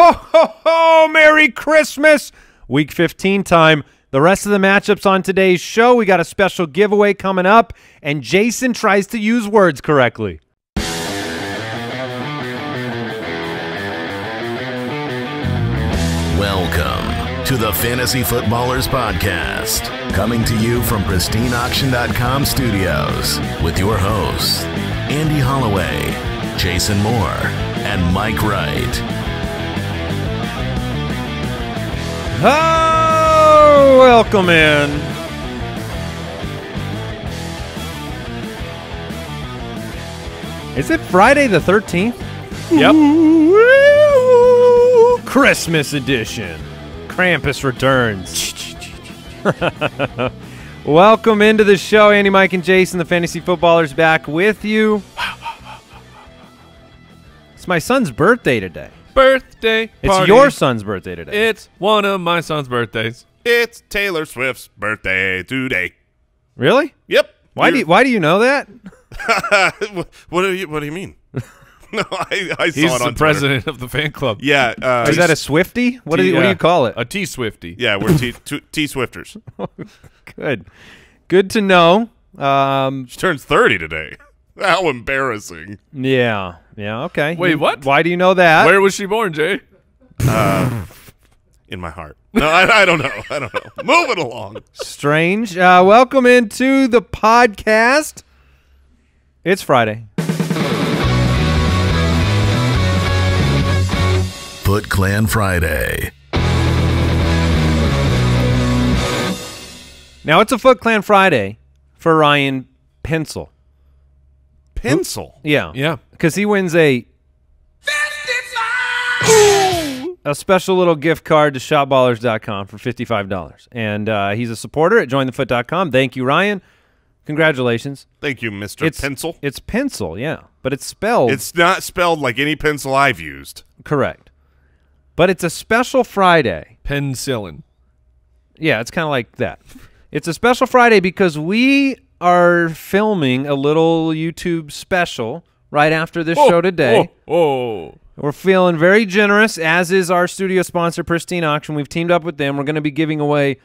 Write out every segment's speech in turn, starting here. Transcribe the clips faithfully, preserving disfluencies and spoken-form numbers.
ho, ho, ho, Merry Christmas. Week fifteen time. The rest of the matchups on today's show. We got a special giveaway coming up, and Jason tries to use words correctly. Welcome to the Fantasy Footballers Podcast, coming to you from Pristine Auction dot com studios with your hosts, Andy Holloway, Jason Moore, and Mike Wright. Oh, welcome in. Is it Friday the thirteenth? Yep. Ooh, Christmas edition. Krampus returns. Welcome into the show. Andy, Mike, and Jason, the Fantasy Footballers, back with you. It's my son's birthday today. Birthday party. It's your son's birthday today. It's one of my son's birthdays. It's Taylor Swift's birthday today. Really? Yep. Why You're... do you, Why do you know that? What do you What do you mean? No, I, I saw it on Twitter. He's the president of the fan club. Yeah. Uh, Is that a Swiftie? What, T, do you, what yeah. do you call it? A T-Swiftie. Yeah, we're T-Swifters. Good. Good to know. Um, she turns thirty today. How embarrassing. Yeah. Yeah, okay. Wait, what? Why do you know that? Where was she born, Jay? Uh, in my heart. No, I, I don't know. I don't know. Moving along. Strange. Uh, welcome into the podcast. It's Friday. FootClan Friday. Now, it's a FootClan Friday for Ryan Pencil. Pencil. Yeah. Yeah. Because he wins a a special little gift card to Shop Ballers dot com for fifty-five dollars. And uh, he's a supporter at Join The Foot dot com. Thank you, Ryan. Congratulations. Thank you, Mister It's, Pencil. It's Pencil, yeah. But it's spelled. It's not spelled like any pencil I've used. Correct. But it's a special Friday. Penicillin. Yeah, it's kind of like that. It's a special Friday because we are filming a little YouTube special right after this oh, show today. Oh, oh. We're feeling very generous, as is our studio sponsor, Pristine Auction. We've teamed up with them. We're going to be giving away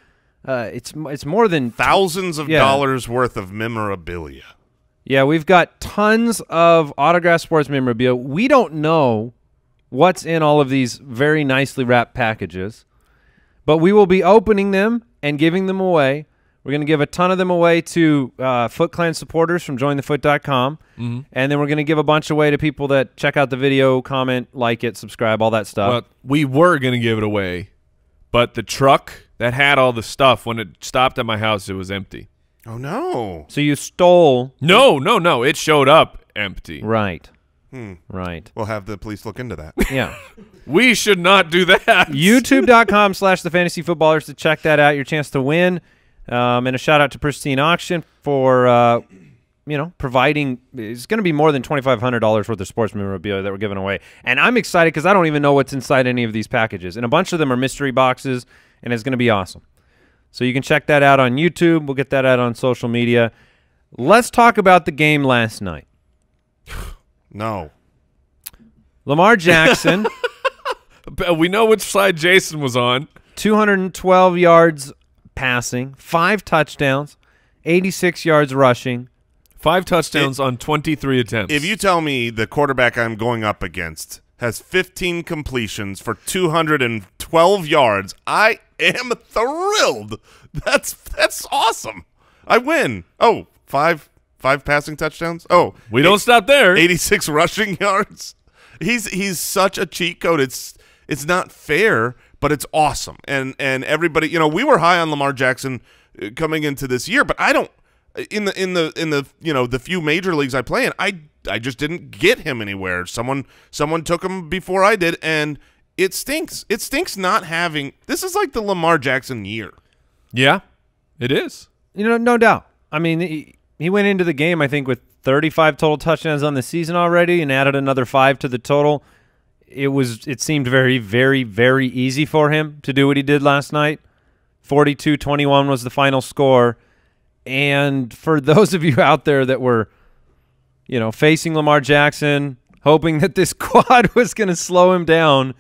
uh, it's it's more than thousands of yeah. dollars worth of memorabilia. Yeah, we've got tons of autographed sports memorabilia. We don't know what's in all of these very nicely wrapped packages, but we will be opening them and giving them away. We're going to give a ton of them away to uh, FootClan supporters from Join The Foot dot com, mm-hmm. and then we're going to give a bunch away to people that check out the video, comment, like it, subscribe, all that stuff. Well, we were going to give it away, but the truck that had all the stuff, when it stopped at my house, it was empty. Oh, no. So you stole. No, no, no. It showed up empty. Right. Hmm. Right. We'll have the police look into that. Yeah. We should not do that. YouTube dot com slash the fantasy footballers to check that out. Your chance to win. Um, and a shout out to Pristine Auction for, uh, you know, providing. It's going to be more than twenty-five hundred dollars worth of sports memorabilia that we're giving away. And I'm excited because I don't even know what's inside any of these packages. And a bunch of them are mystery boxes, and it's going to be awesome. So you can check that out on YouTube. We'll get that out on social media. Let's talk about the game last night. No. Lamar Jackson. We know which side Jason was on. two hundred twelve yards passing, five touchdowns, eighty-six yards rushing. Five touchdowns it, on twenty-three attempts. If you tell me the quarterback I'm going up against has fifteen completions for two hundred twelve yards, I am thrilled. That's that's awesome. I win. Oh, five, five passing touchdowns? Oh. We eight, don't stop there. eighty-six rushing yards. He's he's such a cheat code. It's it's not fair. But it's awesome, and and everybody, you know, we were high on Lamar Jackson coming into this year, but I don't in the in the in the you know the few major leagues I play in, I I just didn't get him anywhere. Someone someone took him before I did, and it stinks. It stinks not having. This is like the Lamar Jackson year. Yeah, it is. You know, no doubt. I mean, he, he went into the game I think with thirty-five total touchdowns on the season already, and added another five to the total. It was. It seemed very, very, very easy for him to do what he did last night. forty-two twenty-one was the final score. And for those of you out there that were, you know, facing Lamar Jackson, hoping that this quad was going to slow him down,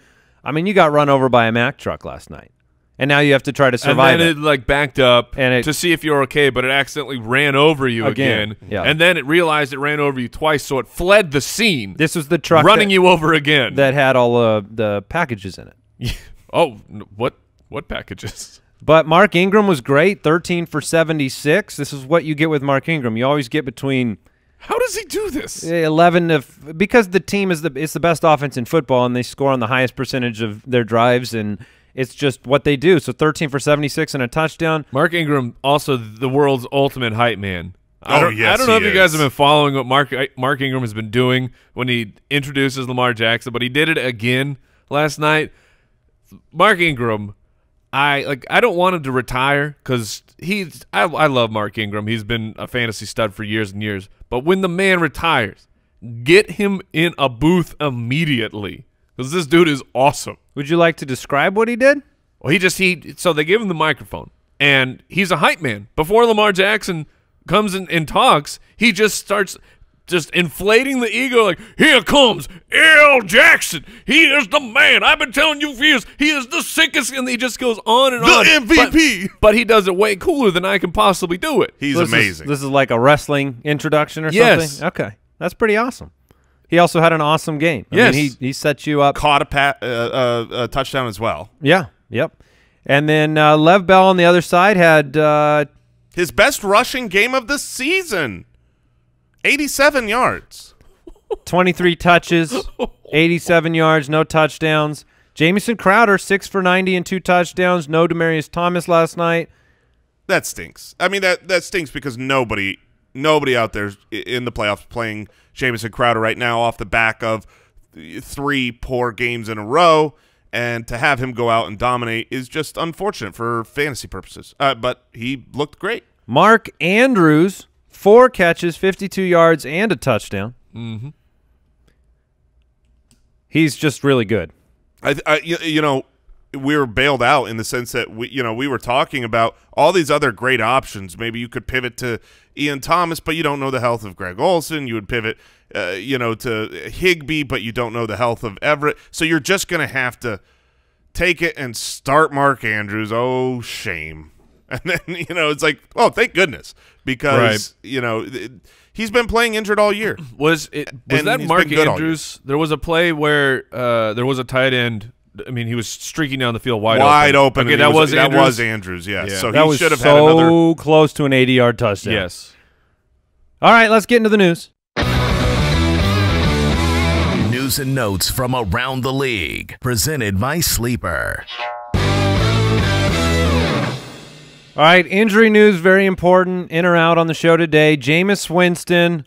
I mean, you got run over by a Mack truck last night, and now you have to try to survive. And then it, it like backed up and it, to see if you're okay, but it accidentally ran over you again. again. Yeah. And then it realized it ran over you twice, so it fled the scene. This was the truck running that, you over again that had all uh, the packages in it. Oh, what what packages? But Mark Ingram was great, thirteen for seventy-six. This is what you get with Mark Ingram. You always get between. How does he do this? Eleven of because the team is the it's the best offense in football, and they score on the highest percentage of their drives, and it's just what they do. So thirteen for seventy-six and a touchdown. Mark Ingram, also the world's ultimate hype man. I don't, oh yes, I don't know if is. you guys have been following what Mark Mark Ingram has been doing when he introduces Lamar Jackson, but he did it again last night. Mark Ingram. I like. I don't want him to retire because he's. I, I love Mark Ingram. He's been a fantasy stud for years and years. But when the man retires, get him in a booth immediately because this dude is awesome. Would you like to describe what he did? Well, he just he. So they give him the microphone, and he's a hype man. Before Lamar Jackson comes in and talks, he just starts. Just inflating the ego, like, here comes L. Jackson. He is the man. I've been telling you for years. He is the sickest. And he just goes on and on. The M V P. But, but he does it way cooler than I can possibly do it. He's this amazing. Is, this is like a wrestling introduction or yes. something? Okay. That's pretty awesome. He also had an awesome game. I yes. mean, he, he set you up. Caught a, pat, uh, uh, a touchdown as well. Yeah. Yep. And then uh, Lev Bell on the other side had uh, his best rushing game of the season. eighty-seven yards. twenty-three touches, eighty-seven yards, no touchdowns. Jamison Crowder, six for ninety and two touchdowns. No Demaryius Thomas last night. That stinks. I mean, that, that stinks because nobody nobody out there in the playoffs playing Jamison Crowder right now off the back of three poor games in a row, and to have him go out and dominate is just unfortunate for fantasy purposes. Uh, but he looked great. Mark Andrews. Four catches, fifty-two yards, and a touchdown. Mm-hmm. He's just really good. I, I, you, you know, we were bailed out in the sense that we, you know, we were talking about all these other great options. Maybe you could pivot to Ian Thomas, but you don't know the health of Greg Olsen. You would pivot, uh, you know, to Higbee, but you don't know the health of Everett. So you're just going to have to take it and start Mark Andrews. Oh, shame. And then, you know, it's like, oh, thank goodness, because, right. you know, it, he's been playing injured all year. Was it was and that Mark Andrews? There was a play where uh, there was a tight end. I mean, he was streaking down the field wide, wide open. open. Okay, that was, was Andrews. That was Andrews, yes. Yeah. So that he should have so had another. So close to an eighty-yard touchdown. Yes. All right, let's get into the news. News and notes from around the league, presented by Sleeper. All right, injury news, very important, in or out on the show today. Jameis Winston.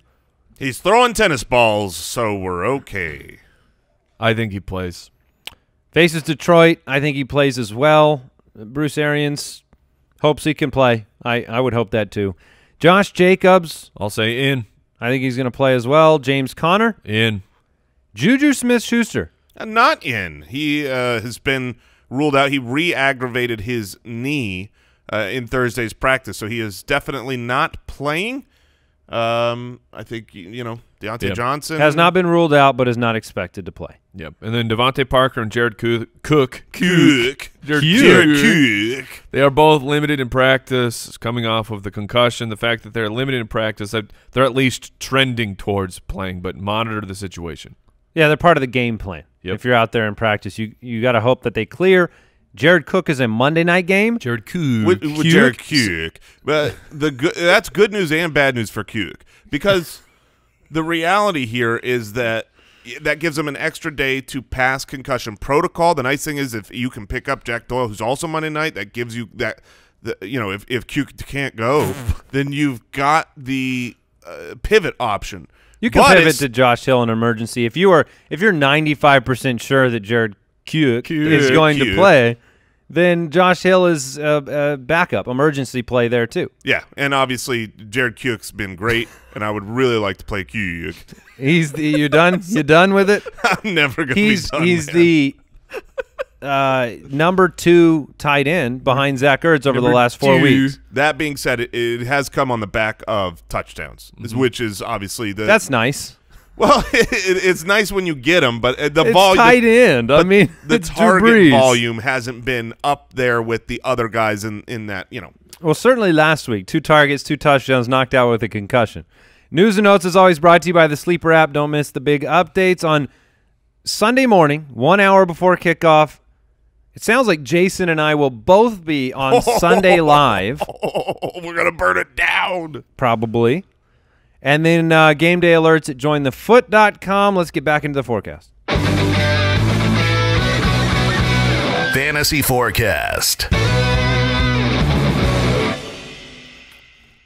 He's throwing tennis balls, so we're okay. I think he plays. Faces Detroit. I think he plays as well. Bruce Arians hopes he can play. I, I would hope that too. Josh Jacobs. I'll say in. I think he's going to play as well. James Conner. In. Juju Smith-Schuster. Not in. He uh, has been ruled out. He re-aggravated his knee. Uh, in Thursday's practice, so he is definitely not playing. Um, I think, you know, Deontay yep. Johnson. Has not been ruled out, but is not expected to play. Yep. And then Devontae Parker and Jared Cook. Cook. Cook. Jared, Jared Cook. They are both limited in practice, coming off of the concussion. The fact that they're limited in practice, they're at least trending towards playing, but monitor the situation. Yeah, they're part of the game plan. Yep. If you're out there in practice, you, you got to hope that they clear. Jared Cook is a Monday night game. Jared Cook. With, with Cook. Jared Cook. But the go that's good news and bad news for Cook, because the reality here is that that gives him an extra day to pass concussion protocol. The nice thing is if you can pick up Jack Doyle, who's also Monday night, that gives you that, the, you know, if, if Cook can't go, then you've got the uh, pivot option. You can but pivot to Josh Hill in emergency. If, you are, if you're ninety-five percent sure that Jared Cook, Cook is going Cook. to play, then Josh Hill is a uh, uh, backup, emergency play there too. Yeah, and obviously Jared Cook's been great, and I would really like to play Cook. He's the, you done? You done with it? I'm never going to be done. He's man. the uh, number two tight end behind Zach Ertz over number the last four two. weeks. That being said, it, it has come on the back of touchdowns, mm-hmm. which is obviously the – That's nice. Well, it, it, it's nice when you get them, but the it's volume tight end. I mean, the target volume hasn't been up there with the other guys in in that, you know. Well, certainly last week, two targets, two touchdowns, knocked out with a concussion. News and Notes is always brought to you by the Sleeper app. Don't miss the big updates on Sunday morning, one hour before kickoff. It sounds like Jason and I will both be on oh, Sunday Live. Oh, we're gonna burn it down, probably. And then uh, game day alerts at join the foot dot com. Let's get back into the forecast. Fantasy forecast. You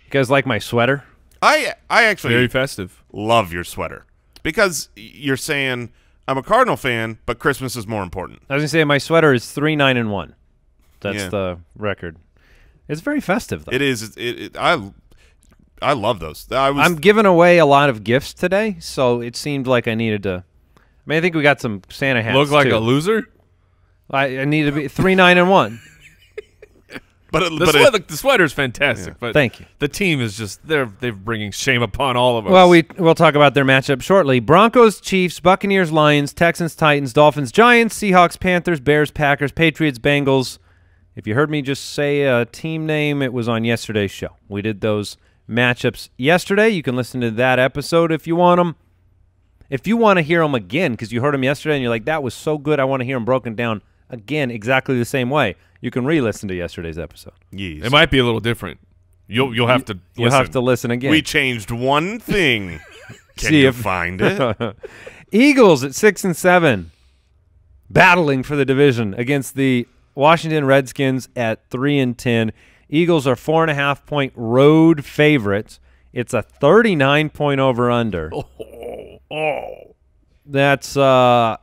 guys like my sweater? I I actually very festive. Love your sweater because you're saying I'm a Cardinal fan, but Christmas is more important. I was gonna say my sweater is three nine and one. That's yeah. the record. It's very festive though. It is. It, it I. I love those. I was I'm giving away a lot of gifts today, so it seemed like I needed to. I mean, I think we got some Santa hats. Look like too. a loser? I, I need to be three nine and one. but it, the, but sweat, it, the sweater's fantastic. Yeah. But thank you. The team is just they're they're bringing shame upon all of us. Well, we we'll talk about their matchup shortly. Broncos, Chiefs, Buccaneers, Lions, Texans, Titans, Dolphins, Giants, Seahawks, Panthers, Bears, Packers, Patriots, Bengals. If you heard me just say a team name, it was on yesterday's show. We did those matchups yesterday. You can listen to that episode if you want them. If you want to hear them again, because you heard them yesterday and you're like, that was so good, I want to hear them broken down again exactly the same way, you can re-listen to yesterday's episode. Yes. It might be a little different. You'll you'll have to listen. You'll have to listen again. We changed one thing. Can See you if find it? Eagles at six and seven, battling for the division against the Washington Redskins at three and ten. Eagles are four and a half point road favorites. It's a thirty-nine point over under. Oh, oh. That's uh,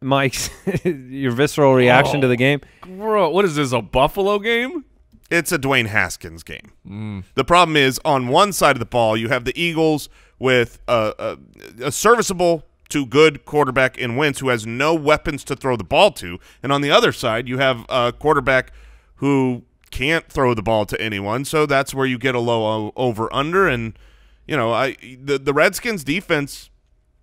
Mike's your visceral reaction oh, to the game. Bro, what is this? A Buffalo game? It's a Dwayne Haskins game. Mm. The problem is on one side of the ball, you have the Eagles with a, a, a serviceable to good quarterback in Wentz, who has no weapons to throw the ball to, and on the other side, you have a quarterback who can't throw the ball to anyone, so that's where you get a low over under. And you know, I the the Redskins defense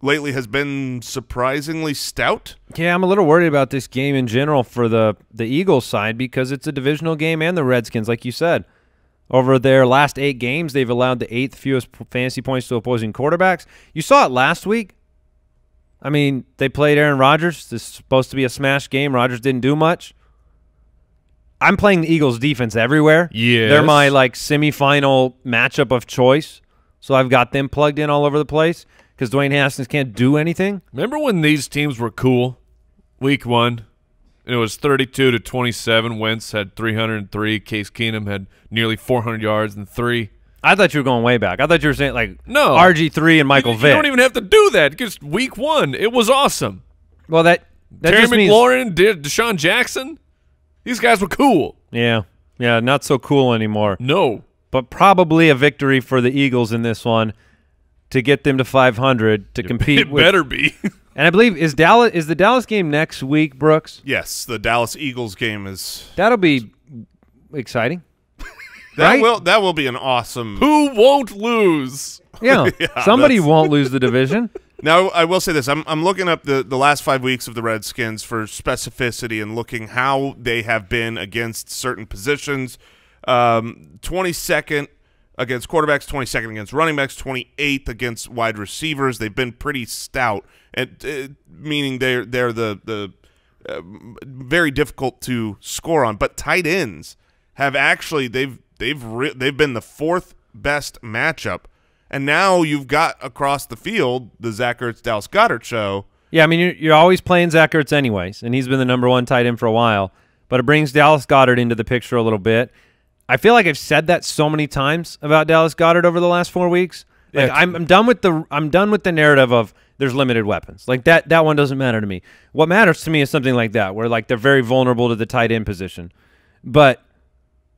lately has been surprisingly stout. Yeah, I'm a little worried about this game in general for the the Eagles side because it's a divisional game, and the Redskins, like you said, over their last eight games, they've allowed the eighth fewest fantasy points to opposing quarterbacks. You saw it last week. I mean, they played Aaron Rodgers. This is supposed to be a smash game. Rodgers didn't do much. I'm playing the Eagles defense everywhere. Yeah. They're my like semifinal matchup of choice. So I've got them plugged in all over the place because Dwayne Haskins can't do anything. Remember when these teams were cool? Week one. And it was thirty-two to twenty-seven. Wentz had three hundred and three. Case Keenum had nearly four hundred yards and three. I thought you were going way back. I thought you were saying like no R G three and Michael you, Vick. You don't even have to do that. Just week one. It was awesome. Well, that, that Terry just McLaurin, means Deshaun Jackson. These guys were cool. Yeah. Yeah, not so cool anymore. No. But probably a victory for the Eagles in this one to get them to five hundred to it compete. It with. better be. And I believe, is Dallas is the Dallas game next week, Brooks? Yes, the Dallas Eagles game is. That'll be exciting. that right? will That will be an awesome. Who won't lose? Yeah, yeah somebody won't lose the division. Now, I will say this. I'm, I'm looking up the, the last five weeks of the Redskins for specificity and looking how they have been against certain positions. Um, twenty-second against quarterbacks, twenty-second against running backs, twenty-eighth against wide receivers. They've been pretty stout, and uh, meaning they're, they're the, the uh, very difficult to score on. But tight ends have actually they've, – they've, re they've been the fourth best matchup. And now you've got across the field the Zach Ertz, Dallas Goedert show. Yeah, I mean, you're, you're always playing Zach Ertz anyways, and he's been the number one tight end for a while. But it brings Dallas Goedert into the picture a little bit. I feel like I've said that so many times about Dallas Goedert over the last four weeks. Like, yeah, I'm, I'm done with the I'm done with the narrative of there's limited weapons. Like that that one doesn't matter to me. What matters to me is something like that, where like they're very vulnerable to the tight end position. But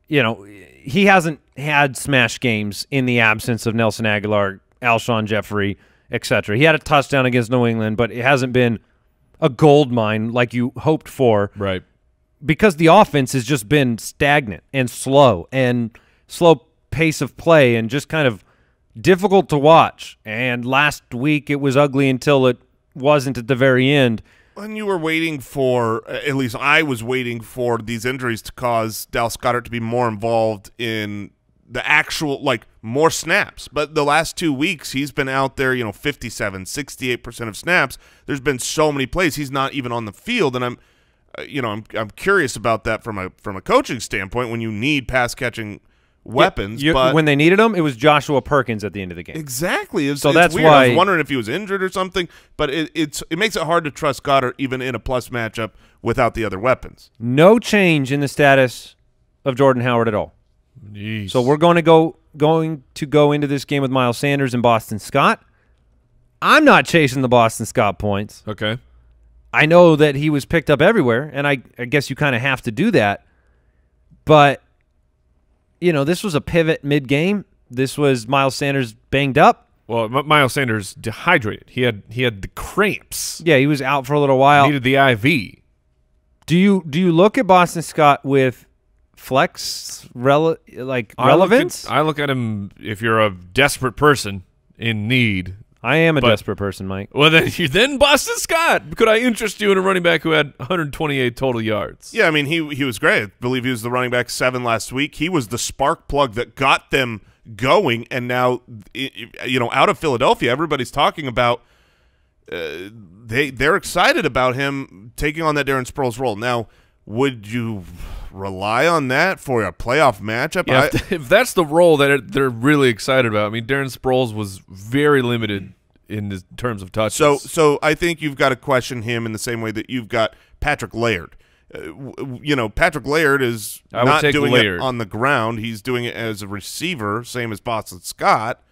you know, he hasn't had smash games in the absence of Nelson Aguilar, Alshon Jeffrey, et cetera. He had a touchdown against New England, but it hasn't been a gold mine like you hoped for. Right. Because the offense has just been stagnant and slow and slow pace of play and just kind of difficult to watch. And last week it was ugly until it wasn't at the very end. And you were waiting for, at least I was waiting for these injuries to cause Dallas Goedert to be more involved in the actual, like, more snaps. But the last two weeks he's been out there, you know, fifty-seven, sixty-eight percent of snaps. There's been so many plays he's not even on the field, and I'm, uh, you know, I'm I'm curious about that from a from a coaching standpoint when you need pass catching weapons. You, but when they needed him, it was Joshua Perkins at the end of the game. Exactly. It's, so it's that's weird. Why I was wondering if he was injured or something. But it, it's it makes it hard to trust Goddard even in a plus matchup without the other weapons. No change in the status of Jordan Howard at all. Jeez. So we're going to go going to go into this game with Miles Sanders and Boston Scott. I'm not chasing the Boston Scott points. Okay. I know that he was picked up everywhere, and I, I guess you kind of have to do that. But you know, this was a pivot mid-game. This was Miles Sanders banged up. Well, M Miles Sanders dehydrated. He had he had the cramps. Yeah, he was out for a little while. Needed the I V. Do you do you look at Boston Scott with flex rele like I relevance? Look at, I look at him if you're a desperate person in need. I am a but, desperate person, Mike. Well, then you then Boston Scott. Could I interest you in a running back who had one hundred twenty-eight total yards? Yeah, I mean, he he was great. I believe he was the running back seven last week. He was the spark plug that got them going, and now, you know, out of Philadelphia, everybody's talking about uh, they they're excited about him taking on that Darren Sproles role. Now, would you rely on that for a playoff matchup? Yeah, I, if that's the role that they're really excited about. I mean, Darren Sproles was very limited in terms of touches. So, so I think you've got to question him in the same way that you've got Patrick Laird. Uh, you know, Patrick Laird is I not doing Laird. it on the ground. He's doing it as a receiver, same as Boston Scott.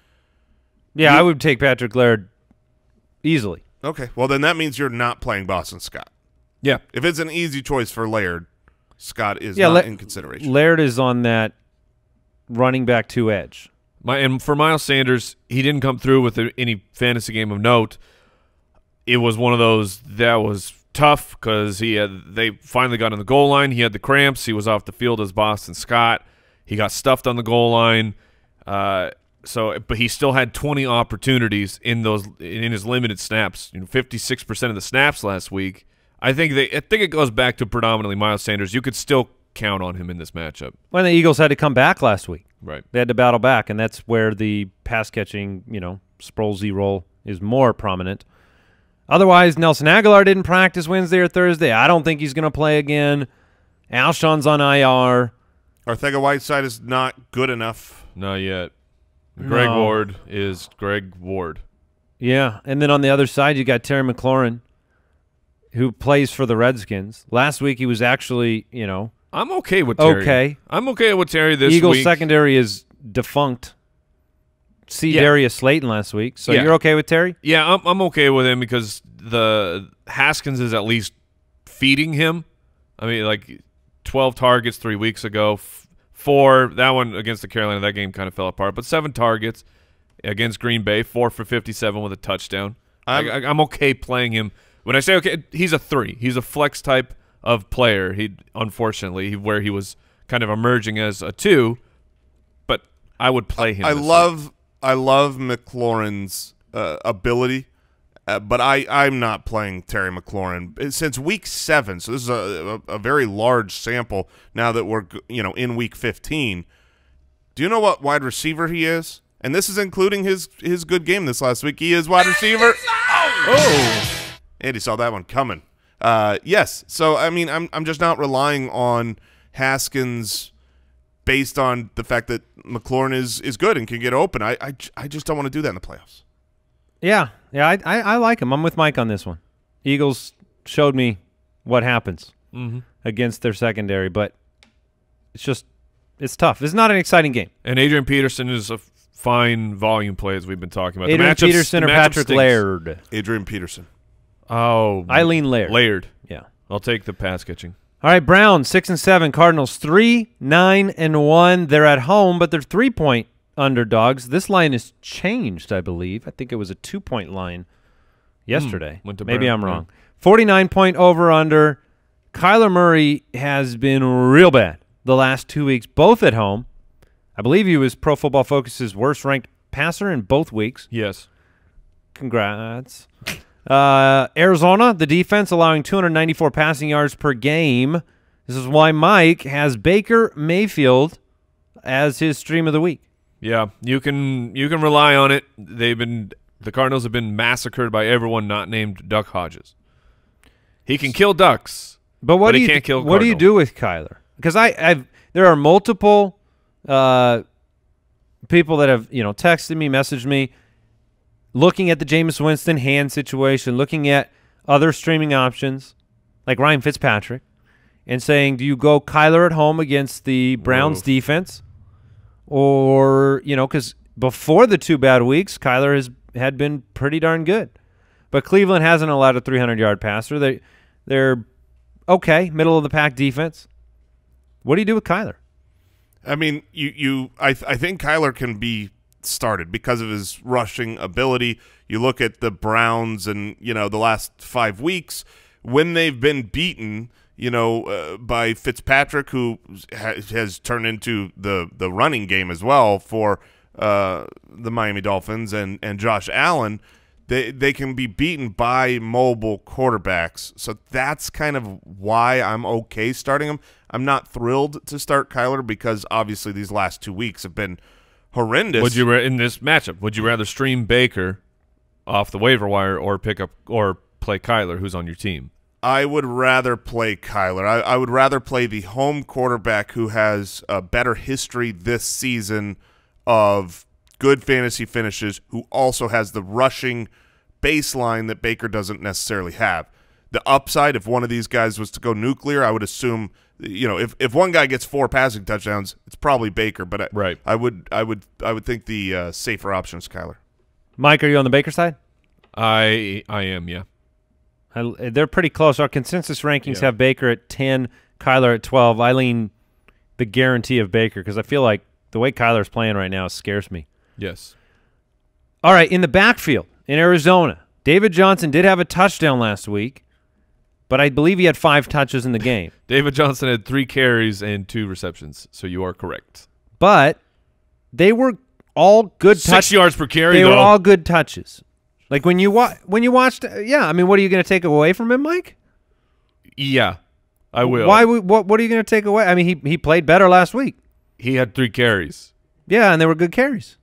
Yeah, you, I would take Patrick Laird easily. Okay, well, then that means you're not playing Boston Scott. Yeah. If it's an easy choice for Laird, Scott is yeah, not La in consideration. Laird is on that running back two edge. My and for Miles Sanders, he didn't come through with any fantasy game of note. It was one of those that was tough because he had they finally got on the goal line. He had the cramps. He was off the field as Boston Scott. He got stuffed on the goal line. Uh, so, but he still had twenty opportunities in those in his limited snaps. You know, fifty-six percent of the snaps last week. I think they. I think it goes back to predominantly Miles Sanders. You could still count on him in this matchup. When the Eagles had to come back last week, right? They had to battle back, and that's where the pass catching, you know, Sprolesy role is more prominent. Otherwise, Nelson Aguilar didn't practice Wednesday or Thursday. I don't think he's going to play again. Alshon's on I R. Ortega Whiteside is not good enough. Not yet. Greg no. Ward is Greg Ward. Yeah, and then on the other side, you got Terry McLaurin, who plays for the Redskins. Last week he was actually, you know. I'm okay with Terry. Okay. I'm okay with Terry this Eagles week. Eagles secondary is defunct. See yeah. Darius Slayton last week. So yeah. you're okay with Terry? Yeah, I'm, I'm okay with him because the Haskins is at least feeding him. I mean, like twelve targets three weeks ago. F four, that one against the Carolina, that game kind of fell apart. But seven targets against Green Bay, four for fifty-seven with a touchdown. I'm, I, I'm okay playing him. When I say, okay, he's a three. He's a flex type of player, He unfortunately, where he was kind of emerging as a two, but I would play him. I love week. I love McLaurin's uh, ability, uh, but I, I'm not playing Terry McLaurin since week seven, so this is a, a, a very large sample now that we're you know in week fifteen. Do you know what wide receiver he is? And this is including his, his good game this last week. He is wide receiver. Oh! oh. Andy saw that one coming. Uh, yes, so I mean, I'm I'm just not relying on Haskins based on the fact that McLaurin is is good and can get open. I I, I just don't want to do that in the playoffs. Yeah, yeah, I, I I like him. I'm with Mike on this one. Eagles showed me what happens mm-hmm. against their secondary, but it's just it's tough. It's not an exciting game. And Adrian Peterson is a fine volume play as we've been talking about. Adrian the matchups, Peterson or the Patrick stinks. Laird? Adrian Peterson. Oh, Eileen Laird. Laird. Yeah. I'll take the pass catching. All right, Browns, six and seven. Cardinals, three, nine, and one. They're at home, but they're three-point underdogs. This line has changed, I believe. I think it was a two-point line yesterday. Mm, went to Maybe Brown. I'm wrong. forty-nine point over-under. Kyler Murray has been real bad the last two weeks, both at home. I believe he was Pro Football Focus's worst-ranked passer in both weeks. Yes. Congrats. Uh, Arizona, the defense allowing two hundred ninety-four passing yards per game. This is why Mike has Baker Mayfield as his stream of the week. Yeah, you can you can rely on it. They've been the Cardinals have been massacred by everyone not named Duck Hodges. He can kill ducks, but what but do he you can't kill what do you do with Kyler? Because I I've, there are multiple uh, people that have you know texted me, messaged me. Looking at the Jameis Winston hand situation, looking at other streaming options like Ryan Fitzpatrick, and saying, do you go Kyler at home against the Browns Whoa. defense? Or, you know, because before the two bad weeks, Kyler has had been pretty darn good. But Cleveland hasn't allowed a three hundred yard passer. They, they're okay, middle-of-the-pack defense. What do you do with Kyler? I mean, you, you, I, th I think Kyler can be – started because of his rushing ability. You look at the Browns and, you know, the last five weeks when they've been beaten, you know, uh, by Fitzpatrick, who ha has turned into the, the running game as well for uh, the Miami Dolphins and, and Josh Allen, they, they can be beaten by mobile quarterbacks. So that's kind of why I'm okay starting him. I'm not thrilled to start Kyler because obviously these last two weeks have been horrendous. Would you in this matchup? Would you rather stream Baker off the waiver wire or pick up or play Kyler, who's on your team? I would rather play Kyler. I, I would rather play the home quarterback who has a better history this season of good fantasy finishes, who also has the rushing baseline that Baker doesn't necessarily have. The upside, if one of these guys was to go nuclear, I would assume, you know, if if one guy gets four passing touchdowns, it's probably Baker. But I, right, I would, I would, I would think the uh, safer option is Kyler. Mike, are you on the Baker side? I, I am, yeah. I, they're pretty close. Our consensus rankings yeah. have Baker at ten, Kyler at twelve. I lean the guarantee of Baker because I feel like the way Kyler's playing right now scares me. Yes. All right, in the backfield in Arizona, David Johnson did have a touchdown last week. But I believe he had five touches in the game. David Johnson had three carries and two receptions, so you are correct. But they were all good touches. Six yards per carry, They though. were all good touches. Like when you, wa when you watched, yeah, I mean, what are you going to take away from him, Mike? Yeah, I will. Why? What, what are you going to take away? I mean, he, he played better last week. He had three carries. Yeah, and they were good carries.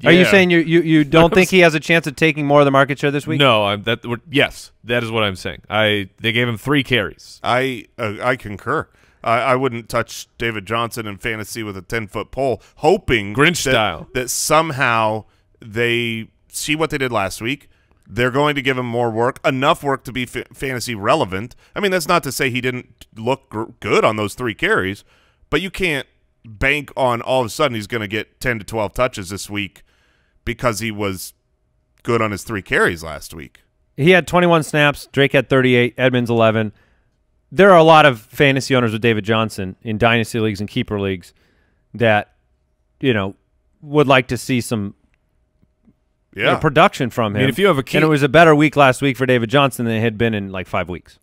Yeah. Are you saying you you, you don't think he has a chance of taking more of the market share this week? No, I'm, that yes, that is what I'm saying. I they gave him three carries. I uh, I concur. I, I wouldn't touch David Johnson in fantasy with a ten foot pole, hoping Grinch that, style that somehow they see what they did last week. They're going to give him more work, enough work to be f fantasy relevant. I mean, that's not to say he didn't look gr good on those three carries, but you can't bank on all of a sudden he's going to get ten to twelve touches this week because he was good on his three carries last week. He had twenty-one snaps. Drake had thirty-eight. Edmonds eleven. There are a lot of fantasy owners with David Johnson in dynasty leagues and keeper leagues that, you know, would like to see some yeah. you know, production from him. I mean, if you have a key and it was a better week last week for David Johnson than it had been in like five weeks.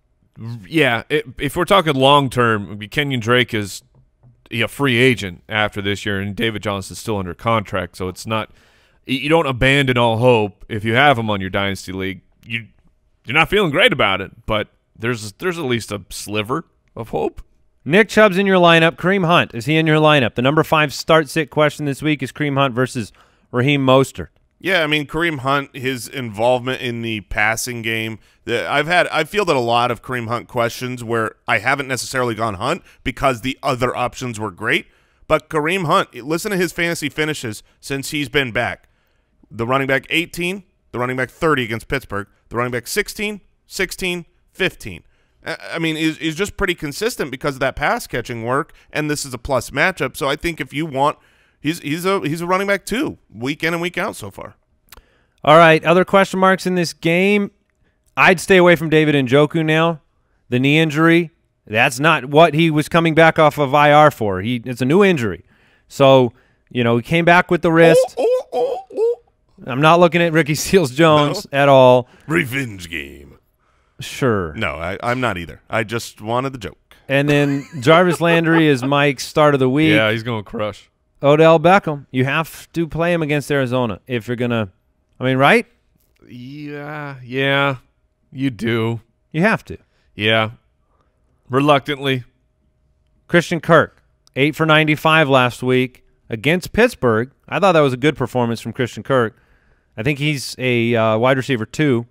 Yeah, it, if we're talking long term, Kenyon Drake is a free agent after this year, and David Johnson is still under contract, so it's not. You don't abandon all hope if you have him on your dynasty league. You you're not feeling great about it, but there's there's at least a sliver of hope. Nick Chubb's in your lineup. Kareem Hunt, is he in your lineup? The number five start sit question this week is Kareem Hunt versus Raheem Mostert. Yeah, I mean Kareem Hunt, his involvement in the passing game. The, I've had I fielded a lot of Kareem Hunt questions where I haven't necessarily gone Hunt because the other options were great. But Kareem Hunt, listen to his fantasy finishes since he's been back. The running back eighteen, the running back thirty against Pittsburgh, the running back sixteen, sixteen, fifteen. I mean, he's, he's just pretty consistent because of that pass-catching work, and this is a plus matchup. So I think if you want, he's, he's, a, he's a running back too, week in and week out so far. All right, other question marks in this game. I'd stay away from David Njoku now. The knee injury, that's not what he was coming back off of I R for. He, it's a new injury. So, you know, he came back with the wrist. Oh, oh, oh, oh. I'm not looking at Ricky Seals-Jones no. at all. Revenge game. Sure. No, I, I'm not either. I just wanted the joke. And then Jarvis Landry is Mike's start of the week. Yeah, he's going to crush. Odell Beckham. You have to play him against Arizona if you're going to – I mean, right? Yeah, yeah, you do. You have to. Yeah, reluctantly. Christian Kirk, eight for ninety-five last week against Pittsburgh. I thought that was a good performance from Christian Kirk. I think he's a uh, wide receiver two,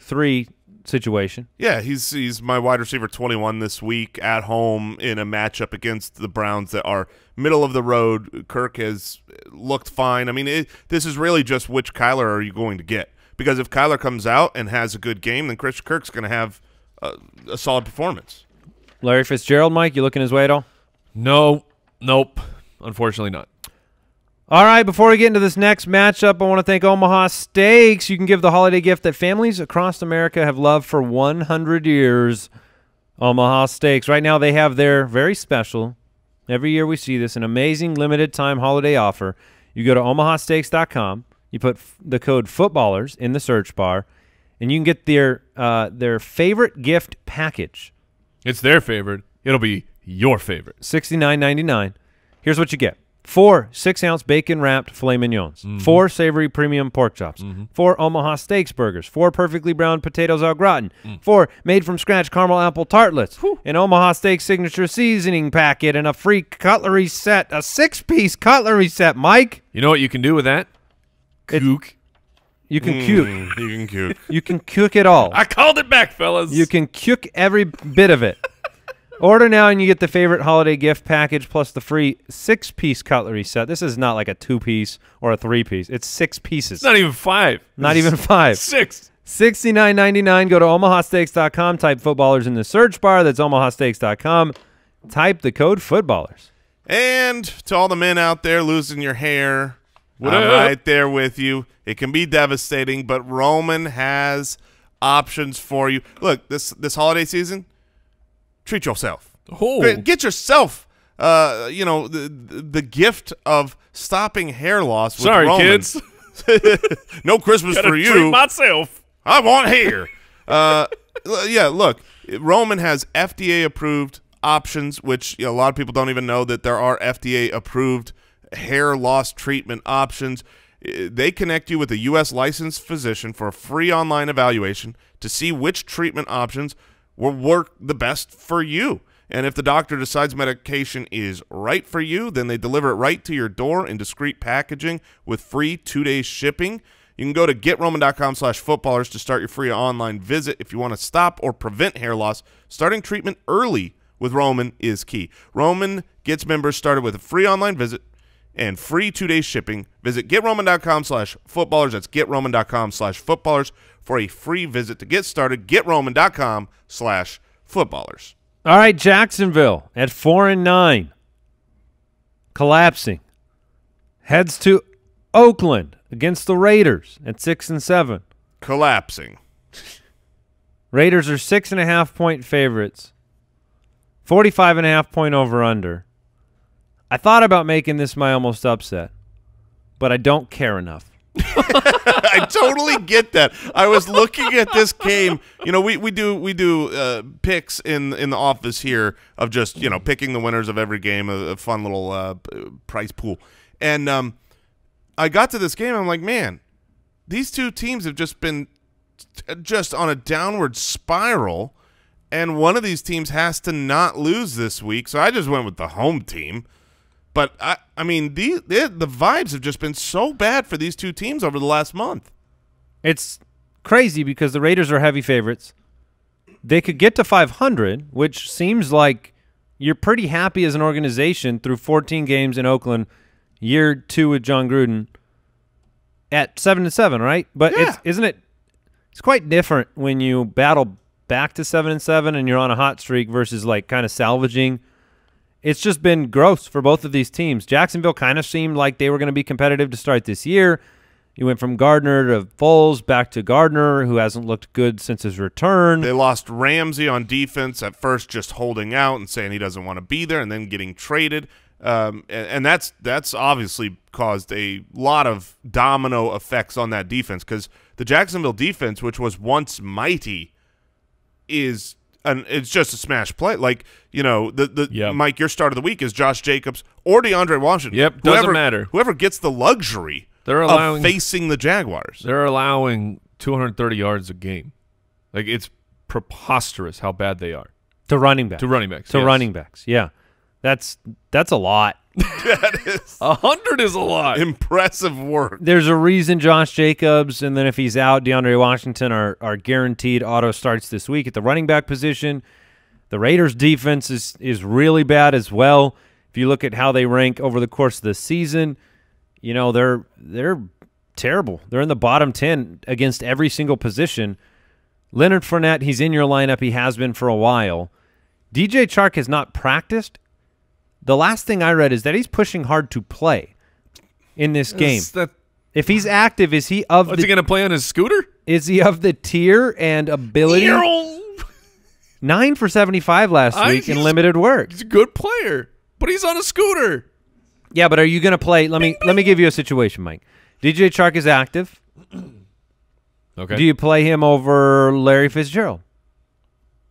three situation. Yeah, he's he's my wide receiver twenty-one this week at home in a matchup against the Browns that are middle of the road. Kirk has looked fine. I mean, it, this is really just which Kyler are you going to get? Because if Kyler comes out and has a good game, then Christian Kirk's going to have a, a solid performance. Larry Fitzgerald, Mike, you looking his way at all? No, nope, unfortunately not. All right, before we get into this next matchup, I want to thank Omaha Steaks. You can give the holiday gift that families across America have loved for one hundred years, Omaha Steaks. Right now they have their very special, every year we see this, an amazing limited-time holiday offer. You go to omaha steaks dot com. You put f the code FOOTBALLERS in the search bar, and you can get their, uh, their favorite gift package. It's their favorite. It'll be your favorite. sixty-nine ninety-nine. Here's what you get. Four six-ounce bacon-wrapped filet mignons, mm-hmm. four savory premium pork chops, mm-hmm. four Omaha Steaks burgers, four perfectly browned potatoes au gratin, mm. four made-from-scratch caramel apple tartlets, whew, an Omaha Steaks signature seasoning packet, and a free cutlery set, a six-piece cutlery set, Mike. You know what you can do with that? Cook. You can mm, cook. You can cook. You can cook it all. I called it back, fellas. You can cook every bit of it. Order now and you get the favorite holiday gift package plus the free six-piece cutlery set. This is not like a two-piece or a three-piece. It's six pieces. Not even five. Not it's even five. Six. sixty-nine ninety-nine. Go to omaha steaks dot com. Type footballers in the search bar. That's omaha steaks dot com. Type the code footballers. And to all the men out there losing your hair, what I'm up? Right there with you. It can be devastating, but Roman has options for you. Look, this this holiday season, treat yourself. Oh. Get yourself, uh, you know, the, the gift of stopping hair loss with Sorry, Roman. Kids. No Christmas Gotta for you. Treat myself. I want hair. uh, yeah, look, Roman has F D A-approved options, which you know, a lot of people don't even know that there are F D A-approved hair loss treatment options. They connect you with a U S licensed physician for a free online evaluation to see which treatment options will work the best for you. And if the doctor decides medication is right for you, then they deliver it right to your door in discreet packaging with free two-day shipping. You can go to get roman dot com slash footballers to start your free online visit if you want to stop or prevent hair loss. Starting treatment early with Roman is key. Roman gets members started with a free online visit and free two-day shipping. Visit get roman dot com slash footballers. That's get roman dot com slash footballers for a free visit to get started. get roman dot com slash footballers. All right, Jacksonville at four and nine, collapsing, heads to Oakland against the Raiders at six and seven, collapsing. Raiders are six and a half point favorites, forty-five and a half point over under. I thought about making this my almost upset, but I don't care enough. I totally get that. I was looking at this game. You know, we we do we do uh, picks in in the office here of just you know picking the winners of every game, a, a fun little uh, price pool. And um, I got to this game. I'm like, man, these two teams have just been t just on a downward spiral, and one of these teams has to not lose this week. So I just went with the home team. But, I, I mean, the, the the vibes have just been so bad for these two teams over the last month. It's crazy because the Raiders are heavy favorites. They could get to five hundred, which seems like you're pretty happy as an organization through fourteen games in Oakland, year two with John Gruden, at seven and seven, right? But yeah. it's, isn't it – it's quite different when you battle back to seven and seven and you're on a hot streak versus, like, kind of salvaging – it's just been gross for both of these teams. Jacksonville kind of seemed like they were going to be competitive to start this year. You went from Gardner to Foles, back to Gardner, who hasn't looked good since his return. They lost Ramsey on defense at first, just holding out and saying he doesn't want to be there, and then getting traded. Um, and, and that's that's obviously caused a lot of domino effects on that defense because the Jacksonville defense, which was once mighty, is and it's just a smash play. Like, you know, the the yep. Mike, your start of the week is Josh Jacobs or DeAndre Washington. Yep, doesn't whoever, matter. Whoever gets the luxury they're allowing, of facing the Jaguars. They're allowing two hundred thirty yards a game. Like, it's preposterous how bad they are. To running backs. To running backs. To yes. running backs, yeah. That's that's a lot. That is. A hundred is a lot. Impressive work. There's a reason Josh Jacobs, and then if he's out, DeAndre Washington are, are guaranteed auto starts this week at the running back position. The Raiders' defense is, is really bad as well. If you look at how they rank over the course of the season, you know, they're, they're terrible. They're in the bottom ten against every single position. Leonard Fournette, he's in your lineup. He has been for a while. D J Chark has not practiced. The last thing I read is that he's pushing hard to play in this game. That, if he's active, is he of what's the... What's he going to play on his scooter? Is he of the tier and ability? Earl. Nine for seventy-five last I, week in limited work. He's a good player, but he's on a scooter. Yeah, but are you going to play... Let me, let me give you a situation, Mike. D J Chark is active. Okay. Do you play him over Larry Fitzgerald?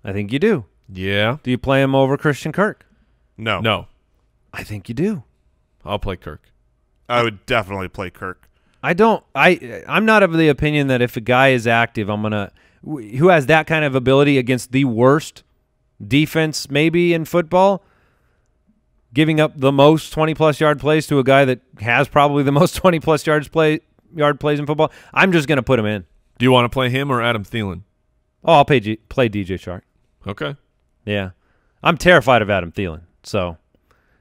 I think you do. Yeah. Do you play him over Christian Kirk? No. No. I think you do. I'll play Kirk. I would definitely play Kirk. I don't. I I'm not of the opinion that if a guy is active, I'm gonna who has that kind of ability against the worst defense maybe in football, giving up the most twenty plus yard plays to a guy that has probably the most twenty plus yards play yard plays in football. I'm just gonna put him in. Do you want to play him or Adam Thielen? Oh, I'll play G, play D J Chark. Okay. Yeah, I'm terrified of Adam Thielen. So.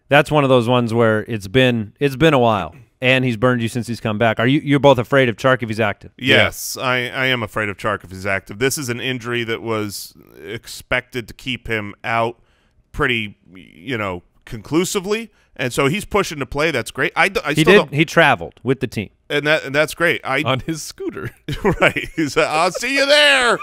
That's one of those ones where it's been it's been a while, and he's burned you since he's come back. Are you you're both afraid of Chark if he's active? Yes, yeah. I I am afraid of Chark if he's active. This is an injury that was expected to keep him out pretty, you know, conclusively, and so he's pushing to play. That's great. I, I he still did. Don't... He traveled with the team, and that and that's great. I on his scooter, right? He's like, I'll see you there.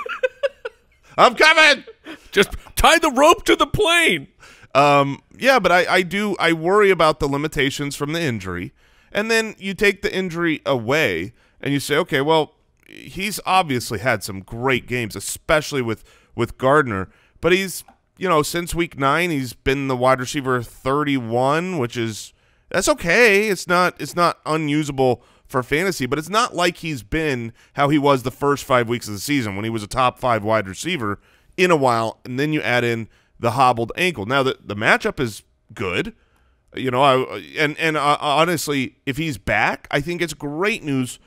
I'm coming. Just tie the rope to the plane. Um, yeah, but I, I do, I worry about the limitations from the injury, and then you take the injury away and you say, okay, well, he's obviously had some great games, especially with, with Gardner, but he's, you know, since week nine, he's been the wide receiver thirty-one, which is, that's okay. It's not, it's not unusable for fantasy, but it's not like he's been how he was the first five weeks of the season when he was a top five wide receiver in a while. And then you add in the hobbled ankle. Now the the matchup is good, you know. I and and uh, honestly, if he's back, I think it's great news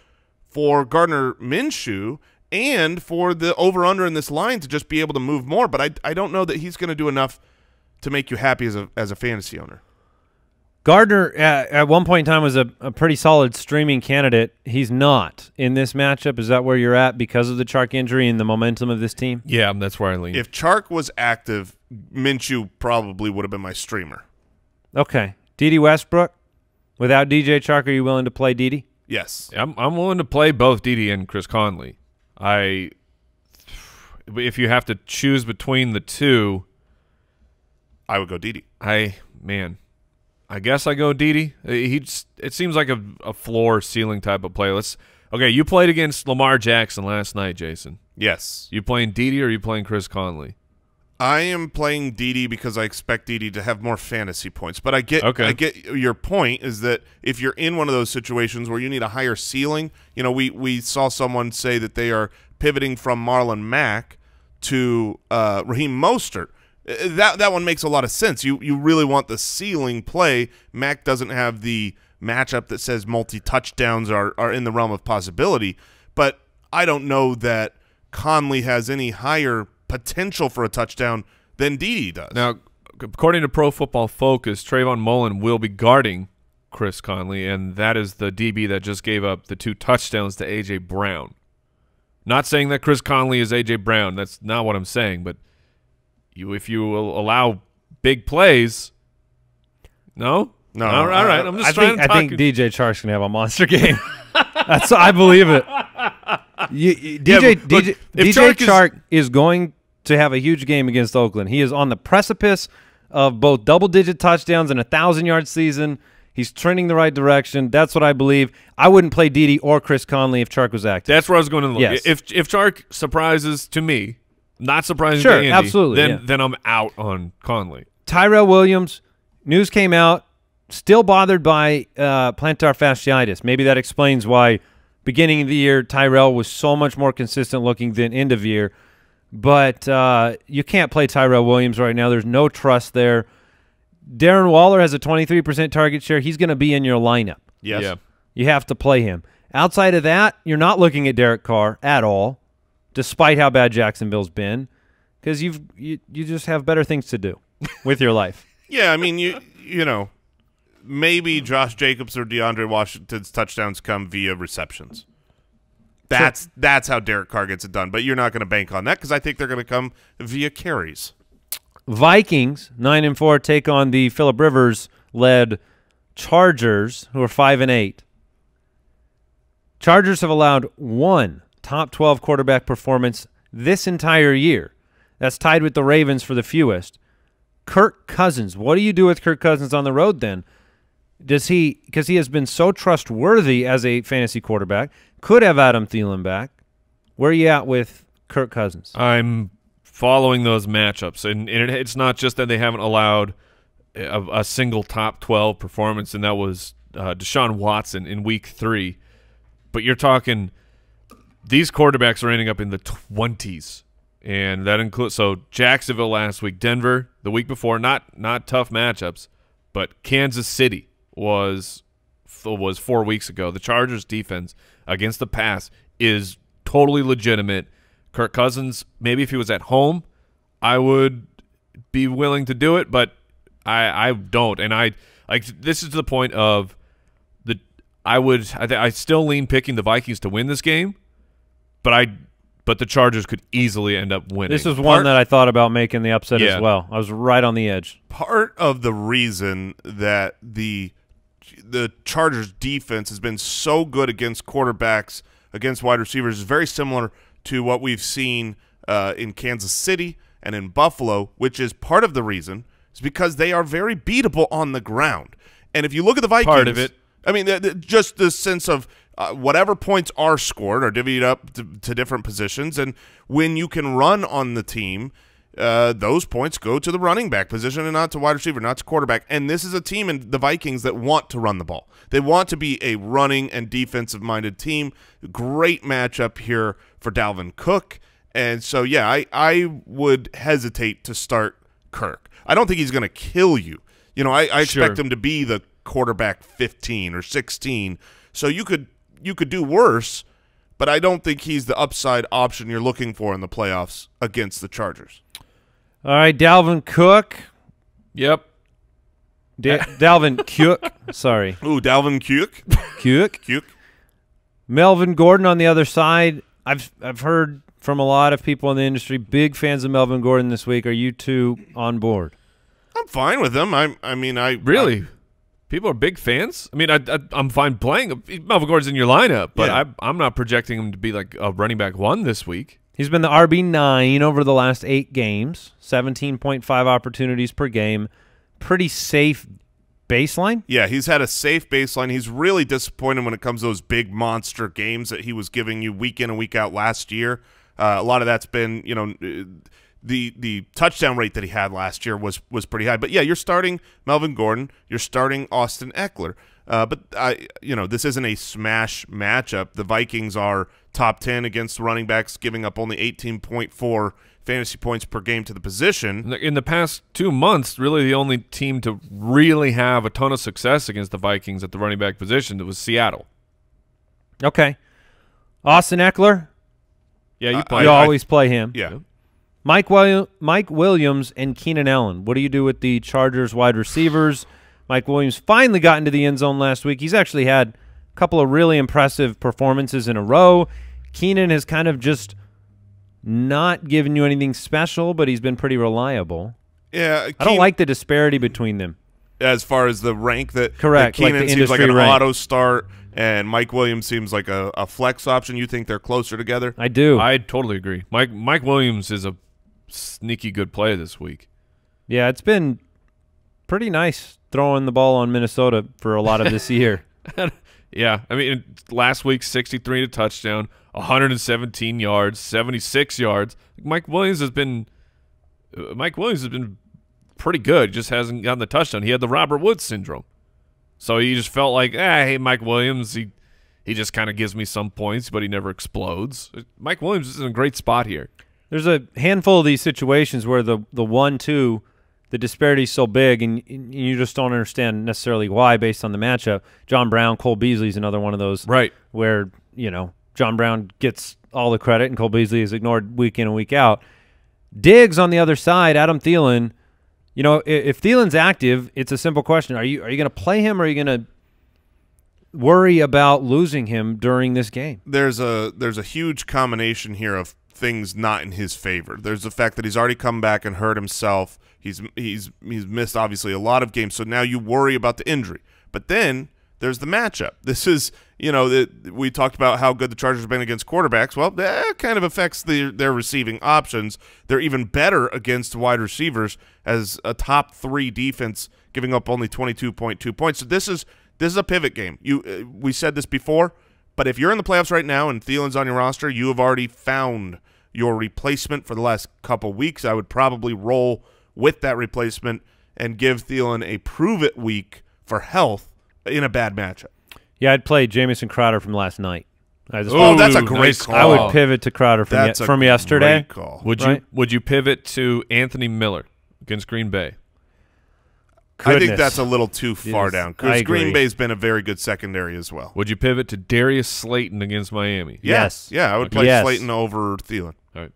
for Gardner Minshew and for the over under in this line to just be able to move more. But I I don't know that he's going to do enough to make you happy as a as a fantasy owner. Gardner at, at one point in time was a, a pretty solid streaming candidate. He's not in this matchup. Is that where you're at because of the Chark injury and the momentum of this team? Yeah, that's where I lean. If Chark was active, Minshew probably would have been my streamer. Okay. Dede Westbrook, without D J Chark, are you willing to play Dede? Yes. I'm, I'm willing to play both Dede and Chris Conley. I, if you have to choose between the two, I would go Dede. I, man, I guess I go Dede. He's, it seems like a, a floor ceiling type of play. Let's, okay, you played against Lamar Jackson last night, Jason. Yes. You playing Dede or are you playing Chris Conley? I am playing Dede because I expect Dede to have more fantasy points. But I get okay. I get your point is that if you're in one of those situations where you need a higher ceiling, you know, we, we saw someone say that they are pivoting from Marlon Mack to uh, Raheem Mostert. That that one makes a lot of sense. You you really want the ceiling play. Mack doesn't have the matchup that says multi-touchdowns are, are in the realm of possibility. But I don't know that Conley has any higher potential for a touchdown than Dede does. Now, according to Pro Football Focus, Trayvon Mullen will be guarding Chris Conley, and that is the D B that just gave up the two touchdowns to A J Brown. Not saying that Chris Conley is A J Brown. That's not what I'm saying, but you, if you will allow big plays, no? No. All right. All right. I'm just I trying think, to I think D J Chark's going to have a monster game. That's, I believe it. You, you, D J, yeah, look, D J, D J Chark, Chark is, is going to have a huge game against Oakland. He is on the precipice of both double-digit touchdowns and a thousand-yard season. He's trending the right direction. That's what I believe. I wouldn't play Dede or Chris Conley if Chark was active. That's where I was going to look. Yes. If, if Chark surprises to me, Not surprising sure, to Andy. Absolutely. Then, yeah. then I'm out on Conley. Tyrell Williams, news came out, still bothered by uh, plantar fasciitis. Maybe that explains why beginning of the year Tyrell was so much more consistent looking than end of year. But uh, you can't play Tyrell Williams right now. There's no trust there. Darren Waller has a twenty-three percent target share. He's going to be in your lineup. Yes. Yeah. You have to play him. Outside of that, you're not looking at Derek Carr at all, despite how bad Jacksonville's been, because you've you, you just have better things to do with your life. Yeah, I mean, you you know, maybe Josh Jacobs or DeAndre Washington's touchdowns come via receptions. That's sure. that's how Derek Carr gets it done, but you're not going to bank on that because I think they're going to come via carries. Vikings nine and four take on the Philip Rivers led Chargers, who are five and eight. Chargers have allowed one top twelve quarterback performance this entire year. That's tied with the Ravens for the fewest. Kirk Cousins. What do you do with Kirk Cousins on the road then? Does he, because he has been so trustworthy as a fantasy quarterback, could have Adam Thielen back. Where are you at with Kirk Cousins? I'm following those matchups, and, and it, it's not just that they haven't allowed a, a single top twelve performance, and that was uh, Deshaun Watson in week three. But you're talking these quarterbacks are ending up in the twenties, and that includes so Jacksonville last week, Denver the week before, not not tough matchups, but Kansas City was was four weeks ago. The Chargers defense against the pass is totally legitimate. Kirk Cousins, maybe if he was at home, I would be willing to do it, but I I don't, and I like this is the point of. I would. I, th I still lean picking the Vikings to win this game, but I, but the Chargers could easily end up winning. This is one part, that I thought about making the upset yeah. as well. I was right on the edge. Part of the reason that the the Chargers defense has been so good against quarterbacks, against wide receivers, is very similar to what we've seen uh, in Kansas City and in Buffalo, which is part of the reason is because they are very beatable on the ground. And if you look at the Vikings, part of it. I mean, the, the, just the sense of uh, whatever points are scored are divvied up to, to different positions, and when you can run on the team, uh, those points go to the running back position and not to wide receiver, not to quarterback. And this is a team in the Vikings that want to run the ball. They want to be a running and defensive-minded team. Great matchup here for Dalvin Cook. And so, yeah, I, I would hesitate to start Kirk. I don't think he's going to kill you. You know, I, I expect sure. him to be the – quarterback fifteen or sixteen, so you could you could do worse, but I don't think he's the upside option you're looking for in the playoffs against the Chargers. All right, Dalvin Cook. Yep. Da Dalvin Cook. Sorry. Ooh, Dalvin Cook. Cook. Cook. Melvin Gordon on the other side. I've I've heard from a lot of people in the industry, big fans of Melvin Gordon this week. Are you two on board? I'm fine with him. I I mean I really. I, People are big fans. I mean, I, I, I'm fine playing. Melvin Gordon's in your lineup, but yeah. I, I'm not projecting him to be like a running back one this week. He's been the R B nine over the last eight games, seventeen point five opportunities per game. Pretty safe baseline. Yeah, he's had a safe baseline. He's really disappointed when it comes to those big monster games that he was giving you week in and week out last year. Uh, a lot of that's been, you know, the the touchdown rate that he had last year was was pretty high. But yeah, you're starting Melvin Gordon, you're starting Austin Eckler. Uh, but I you know, this isn't a smash matchup. The Vikings are top ten against running backs, giving up only eighteen point four fantasy points per game to the position. In the past two months, really the only team to really have a ton of success against the Vikings at the running back position that was Seattle. Okay. Austin Eckler? Yeah, you play. I, I, you always I, play him. Yeah. Mike William, Mike Williams and Keenan Allen. What do you do with the Chargers wide receivers? Mike Williams finally got into the end zone last week. He's actually had a couple of really impressive performances in a row. Keenan has kind of just not given you anything special, but he's been pretty reliable. Yeah, Keenan, I don't like the disparity between them. As far as the rank that, correct, that Keenan like seems like an rank. auto start and Mike Williams seems like a, a flex option. You think they're closer together? I do. I totally agree. Mike Mike Williams is a sneaky good play this week. Yeah, it's been pretty nice throwing the ball on Minnesota for a lot of this year. Yeah, I mean, last week, sixty-three to touchdown, one hundred seventeen yards, seventy-six yards. Mike Williams has been uh, Mike Williams has been pretty good, just hasn't gotten the touchdown. He had the Robert Woods syndrome. So he just felt like, ah, hey, Mike Williams, he, he just kind of gives me some points, but he never explodes. Mike Williams is in a great spot here. There's a handful of these situations where the, the one two, the disparity is so big, and, and you just don't understand necessarily why based on the matchup. John Brown, Cole Beasley is another one of those right. where, you know, John Brown gets all the credit and Cole Beasley is ignored week in and week out. Diggs on the other side, Adam Thielen. You know, if Thielen's active, it's a simple question. Are you are you going to play him, or are you going to worry about losing him during this game? There's a there's a huge combination here of things not in his favor. There's the fact that he's already come back and hurt himself. He's he's he's missed obviously a lot of games. So now you worry about the injury. But then there's the matchup. This is, you know, the, we talked about how good the Chargers have been against quarterbacks. Well, that kind of affects the, their receiving options. They're even better against wide receivers as a top three defense, giving up only twenty-two point two points. So this is this is a pivot game. You uh, we said this before, but if you're in the playoffs right now and Thielen's on your roster, you have already found your replacement for the last couple weeks. I would probably roll with that replacement and give Thielen a prove-it week for health in a bad matchup. Yeah, I'd play Jamison Crowder from last night. I just oh, that's a great nice call. I would pivot to Crowder from, that's ye from yesterday. Great call. Would right? you would you pivot to Anthony Miller against Green Bay? Goodness. I think that's a little too far yes, down because Green Bay's been a very good secondary as well. Would you pivot to Darius Slayton against Miami? Yeah. Yes. Yeah, I would okay. play yes. Slayton over Thielen. All right.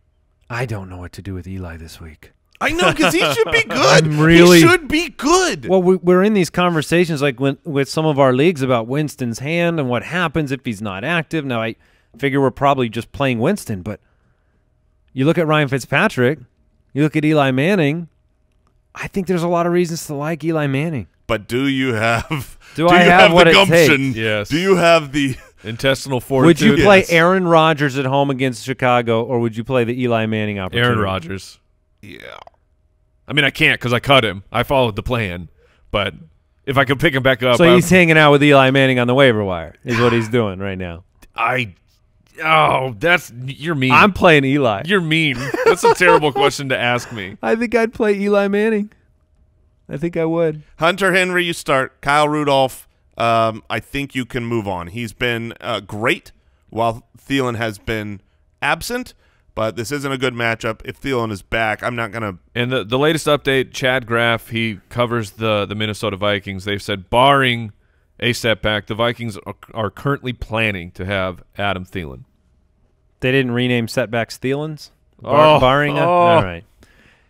I don't know what to do with Eli this week. I know, because he should be good. Really, he should be good. Well, we, we're in these conversations like when, with some of our leagues about Winston's hand and what happens if he's not active. Now, I figure we're probably just playing Winston, but you look at Ryan Fitzpatrick, you look at Eli Manning, I think there's a lot of reasons to like Eli Manning. But do you have do, do I you have, have what the gumption? It takes? Yes. Do you have the intestinal fortitude? Would you play yes. Aaron Rodgers at home against Chicago, or would you play the Eli Manning opportunity? Aaron Rodgers. Yeah. I mean, I can't because I cut him. I followed the plan. But if I could pick him back up. So he's I'm, hanging out with Eli Manning on the waiver wire is what he's doing right now. I – oh, that's – you're mean. I'm playing Eli. You're mean. That's a terrible question to ask me. I think I'd play Eli Manning. I think I would. Hunter Henry, you start. Kyle Rudolph, um, I think you can move on. He's been uh, great while Thielen has been absent. But this isn't a good matchup. If Thielen is back, I'm not going to. And the the latest update, Chad Graff, he covers the the Minnesota Vikings. They've said, barring a setback, the Vikings are, are currently planning to have Adam Thielen. They didn't rename setbacks Thielen's. Bar oh, barring that, oh. all right.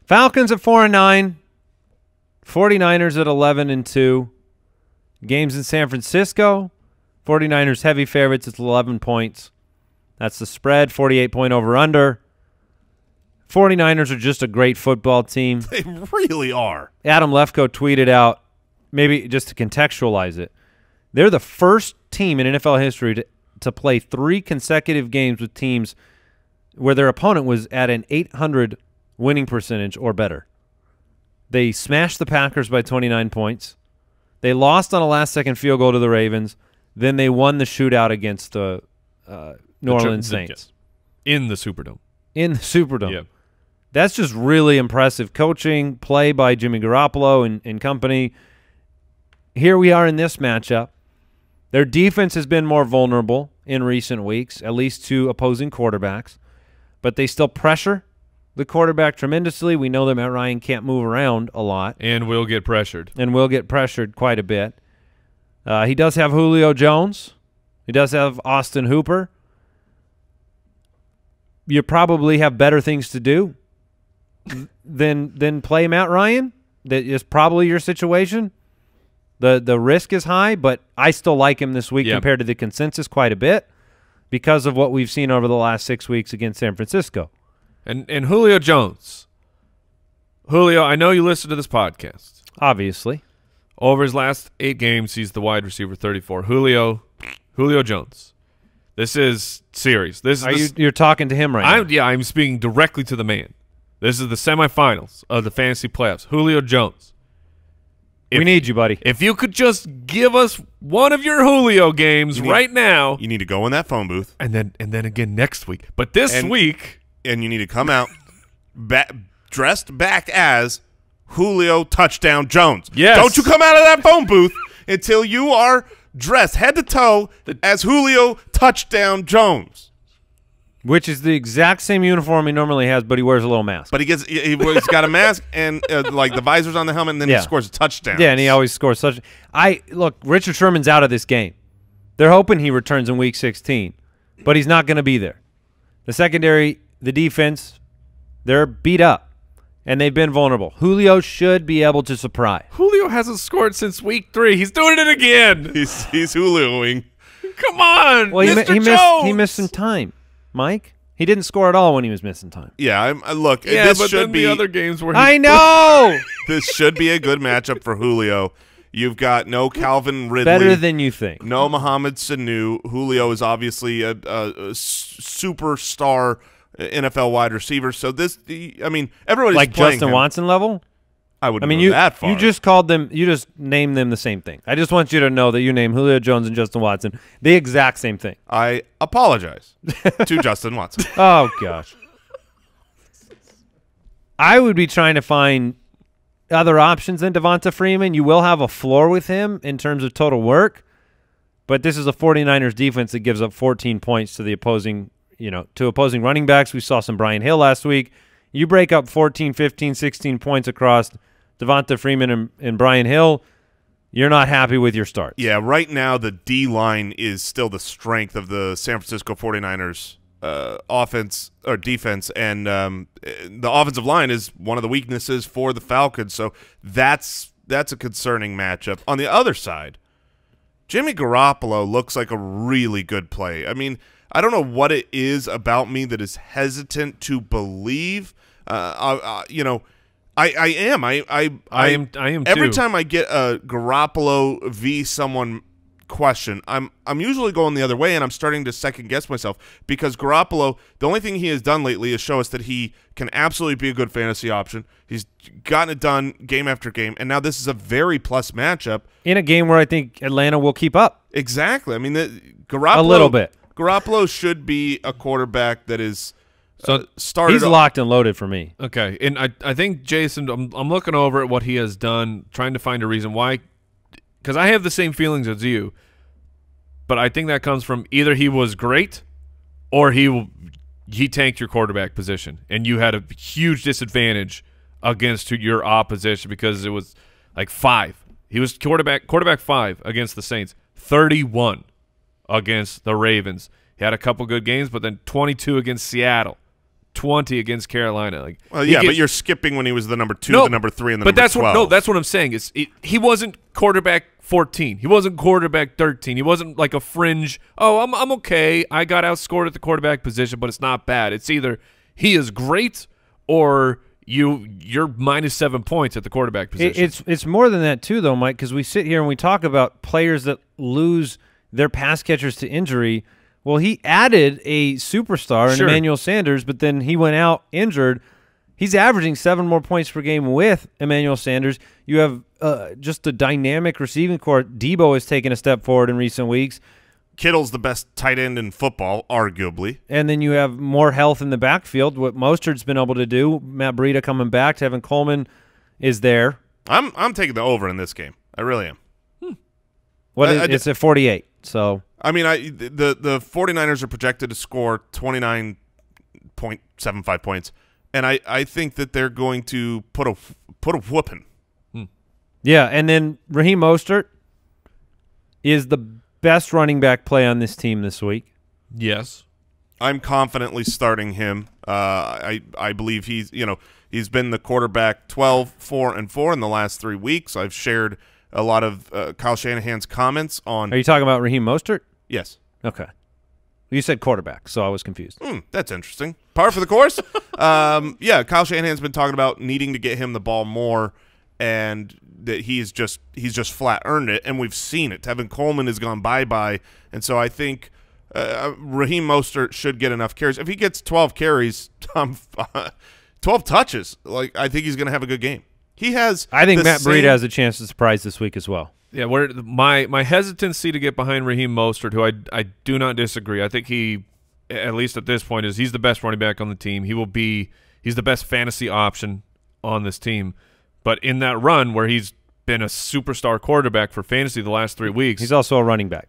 Falcons at four and nine. forty-niners at eleven and two. Games in San Francisco. forty-niners heavy favorites. It's eleven points. That's the spread, forty-eight point over-under. forty-niners are just a great football team. They really are. Adam Lefkoe tweeted out, maybe just to contextualize it, they're the first team in N F L history to, to play three consecutive games with teams where their opponent was at an eight hundred winning percentage or better. They smashed the Packers by twenty-nine points. They lost on a last-second field goal to the Ravens. Then they won the shootout against the uh, – New Orleans Saints. In the Superdome. In the Superdome. Yeah. That's just really impressive coaching, play by Jimmy Garoppolo and, and company. Here we are in this matchup. Their defense has been more vulnerable in recent weeks, at least to opposing quarterbacks, but they still pressure the quarterback tremendously. We know that Matt Ryan can't move around a lot. And will get pressured. And will get pressured quite a bit. Uh, he does have Julio Jones. He does have Austin Hooper. You probably have better things to do than than play Matt Ryan. That is probably your situation. The the risk is high, but I still like him this week yep. compared to the consensus quite a bit because of what we've seen over the last six weeks against San Francisco. And and Julio Jones. Julio, I know you listen to this podcast. Obviously. Over his last eight games, he's the wide receiver thirty-four. Julio Julio Jones. This is serious. This, Are this you, you're talking to him right I'm, now. Yeah, I'm speaking directly to the man. This is the semifinals of the fantasy playoffs. Julio Jones If, we need you, buddy. If you could just give us one of your Julio games you need, right now. You need to go in that phone booth. And then and then again next week. But this and, week. And you need to come out ba dressed back as Julio Touchdown Jones. Yes. Don't you come out of that phone booth until you are dressed head to toe as Julio Touchdown Jones. Which is the exact same uniform he normally has, but he wears a little mask. But he gets, he, he's got a mask and uh, like the visor's on the helmet, and then yeah. he scores a touchdown. Yeah, and he always scores such. I look, Richard Sherman's out of this game. They're hoping he returns in Week sixteen, but he's not going to be there. The secondary, the defense, they're beat up, and they've been vulnerable. Julio should be able to surprise. Julio hasn't scored since week three. He's doing it again. He's he's Julioing. Come on, well, Mister He, he Jones. missed he missed some time. Mike, he didn't score at all when he was missing time. Yeah, I'm, I look. Yeah, this but should then be the other games where he I know this should be a good matchup for Julio. You've got no Calvin Ridley, better than you think. No Mohamed Sanu. Julio is obviously a, a, a superstar N F L wide receiver. So this, I mean, everybody's like playing Justin him. Watson level. I would. I mean, you that far. you just called them. You just named them the same thing. I just want you to know that you named Julio Jones and Justin Watson the exact same thing. I apologize to Justin Watson. Oh gosh, I would be trying to find other options than Devonta Freeman. You will have a floor with him in terms of total work, but this is a forty-niners defense that gives up fourteen points to the opposing, you know, to opposing running backs. We saw some Brian Hill last week. You break up fourteen, fifteen, sixteen points across Devonta Freeman and, and Brian Hill, you're not happy with your start. Yeah, right now the D-line is still the strength of the San Francisco forty-niners uh, offense or defense, and um, the offensive line is one of the weaknesses for the Falcons, so that's, that's a concerning matchup. On the other side, Jimmy Garoppolo looks like a really good play. I mean, I don't know what it is about me that is hesitant to believe. Uh, uh, you know, I, I am. I, I, I am. I am. Every too. time I get a Garoppolo v someone question, I'm I'm usually going the other way, and I'm starting to second guess myself because Garoppolo. The only thing he has done lately is show us that he can absolutely be a good fantasy option. He's gotten it done game after game, and now this is a very plus matchup in a game where I think Atlanta will keep up. Exactly. I mean, the, Garoppolo a little bit. Garoppolo should be a quarterback that is so uh, started. He's locked and loaded for me. Okay, and I I think Jason, I'm I'm looking over at what he has done, trying to find a reason why, because I have the same feelings as you, but I think that comes from either he was great, or he he tanked your quarterback position, and you had a huge disadvantage against your opposition because it was like five. He was quarterback quarterback five against the Saints, thirty-one. Against the Ravens. He had a couple good games, but then twenty-two against Seattle, twenty against Carolina. Like, well, yeah, gets, but you're skipping when he was the number two, no, the number three, and the but number that's twelve. What, no, that's what I'm saying. Is it, he wasn't quarterback fourteen. He wasn't quarterback thirteen. He wasn't like a fringe, oh, I'm, I'm okay. I got outscored at the quarterback position, but it's not bad. It's either he is great or you, you're minus seven points at the quarterback position. It, it's, it's more than that too, though, Mike, because we sit here and we talk about players that lose – their pass catchers to injury. Well, he added a superstar in sure. Emmanuel Sanders, but then he went out injured. He's averaging seven more points per game with Emmanuel Sanders. You have uh, just a dynamic receiving corps. Debo has taken a step forward in recent weeks. Kittle's the best tight end in football, arguably. And then you have more health in the backfield, what Mostert's been able to do. Matt Breida coming back. Tevin Coleman is there. I'm, I'm taking the over in this game. I really am. Hmm. What I, is, I it's at forty-eight. So I mean, I the the forty-niners are projected to score twenty-nine point seven five points, and I I think that they're going to put a put a whooping. Hmm. Yeah, and then Raheem Mostert is the best running back play on this team this week. Yes, I'm confidently starting him. Uh, I I believe he's you know he's been the quarterback twelve, four, and four in the last three weeks. I've shared a lot of uh, Kyle Shanahan's comments on... Are you talking about Raheem Mostert? Yes. Okay. You said quarterback, so I was confused. Mm, that's interesting. Par for the course. um, yeah, Kyle Shanahan's been talking about needing to get him the ball more, and that he's just he's just flat earned it, and we've seen it. Tevin Coleman has gone bye-bye, and so I think uh, Raheem Mostert should get enough carries. If he gets twelve carries, um, twelve touches, like I think he's going to have a good game. He has. I think Matt Breida has a chance to surprise this week as well. Yeah, where my my hesitancy to get behind Raheem Mostert, who I I do not disagree. I think he, at least at this point, is he's the best running back on the team. He will be. He's the best fantasy option on this team. But in that run where he's been a superstar quarterback for fantasy the last three weeks, he's also a running back.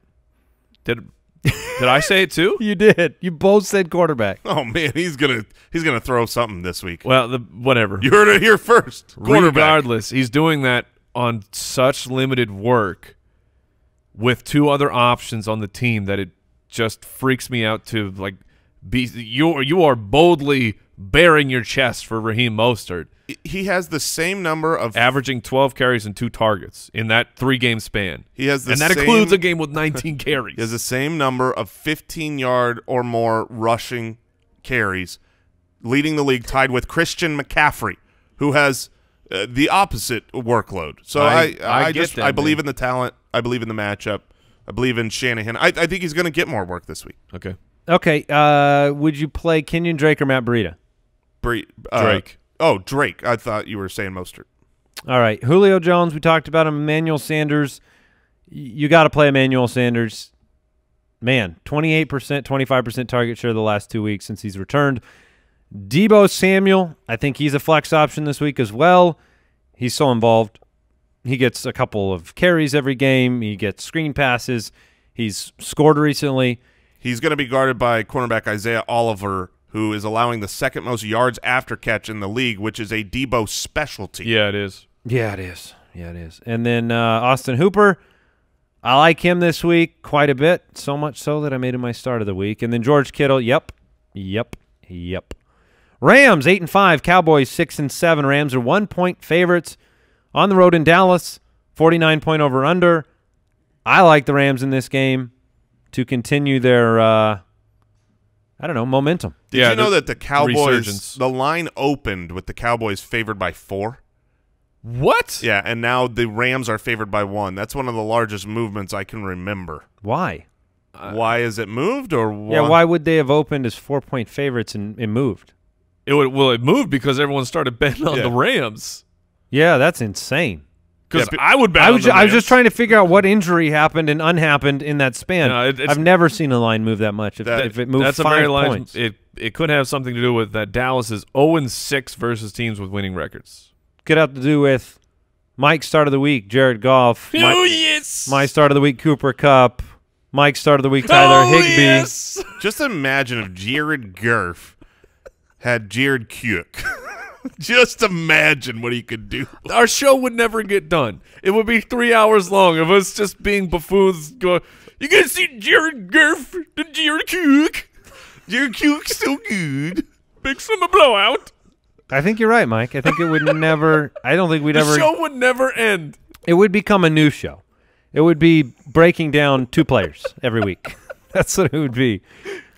Did did I say it too? You did. You both said quarterback. Oh man, he's gonna he's gonna throw something this week. Well, the, whatever. You heard it here first. Quarterback. Regardless, he's doing that on such limited work with two other options on the team that it just freaks me out to like be you are you are boldly bearing your chest for Raheem Mostert. He has the same number of averaging twelve carries and two targets in that three-game span. He has the and that same, includes a game with nineteen carries. He has the same number of fifteen-yard or more rushing carries, leading the league tied with Christian McCaffrey, who has uh, the opposite workload. So I, I, I, I just that, I believe man. in the talent. I believe in the matchup. I believe in Shanahan. I, I think he's going to get more work this week. Okay. Okay. Uh, would you play Kenyon Drake or Matt Breida? Bre uh, Drake. Oh, Drake. I thought you were saying Mostert. All right. Julio Jones, we talked about him. Emmanuel Sanders. You got to play Emmanuel Sanders. Man, twenty-eight percent, twenty-five percent target share the last two weeks since he's returned. Deebo Samuel, I think he's a flex option this week as well. He's so involved. He gets a couple of carries every game. He gets screen passes. He's scored recently. He's going to be guarded by cornerback Isaiah Oliver, who is allowing the second most yards after catch in the league, which is a Deebo specialty. Yeah, it is. Yeah, it is. Yeah, it is. And then uh, Austin Hooper, I like him this week quite a bit, so much so that I made him my start of the week. And then George Kittle, yep, yep, yep. Rams, eight and five, Cowboys, six and seven. Rams are one-point favorites on the road in Dallas, forty-nine point over-under. I like the Rams in this game to continue their uh, – I don't know, momentum. Did yeah, you know that the Cowboys, resurgence. the line opened with the Cowboys favored by four? What? Yeah, and now the Rams are favored by one. That's one of the largest movements I can remember. Why? Uh, why is it moved? or why? Yeah, why would they have opened as four-point favorites and, and moved? It would, well, it moved because everyone started betting on yeah. the Rams. Yeah, that's insane. Because yeah, I would bet I was, on the I was just trying to figure out what injury happened and unhappened in that span. No, it, I've never seen a line move that much. If, that, if it moved that's five a line, points. It, it could have something to do with that Dallas is oh and six versus teams with winning records. Could have to do with Mike's start of the week, Jared Goff. Oh, my, yes! My start of the week, Cooper Kupp. Mike's start of the week, Tyler oh, Higbee. Yes! Just imagine if Jared Goff had Jared Cook. Just imagine what he could do. Our show would never get done. It would be three hours long of us just being buffoons going, you going to see Jared Goff, the Jared Cook. Jared Cook's so good. Big summer blowout. I think you're right, Mike. I think it would never, I don't think we'd the ever. The show would never end. It would become a new show. It would be breaking down two players every week. That's what it would be.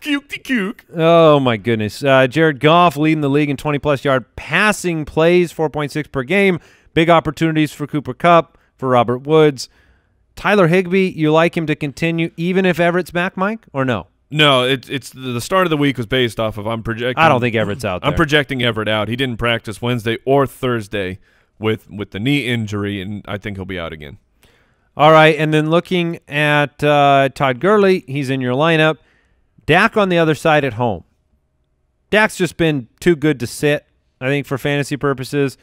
Cuke-de-cuke. Oh, my goodness. Uh, Jared Goff leading the league in twenty-plus yard passing plays, four point six per game. Big opportunities for Cooper Kupp, for Robert Woods. Tyler Higbee, you like him to continue even if Everett's back, Mike, or no? No, it, it's the start of the week was based off of I'm projecting. I don't think Everett's out there. I'm projecting Everett out. He didn't practice Wednesday or Thursday with, with the knee injury, and I think he'll be out again. All right, and then looking at uh, Todd Gurley, he's in your lineup. Dak on the other side at home. Dak's just been too good to sit, I think, for fantasy purposes.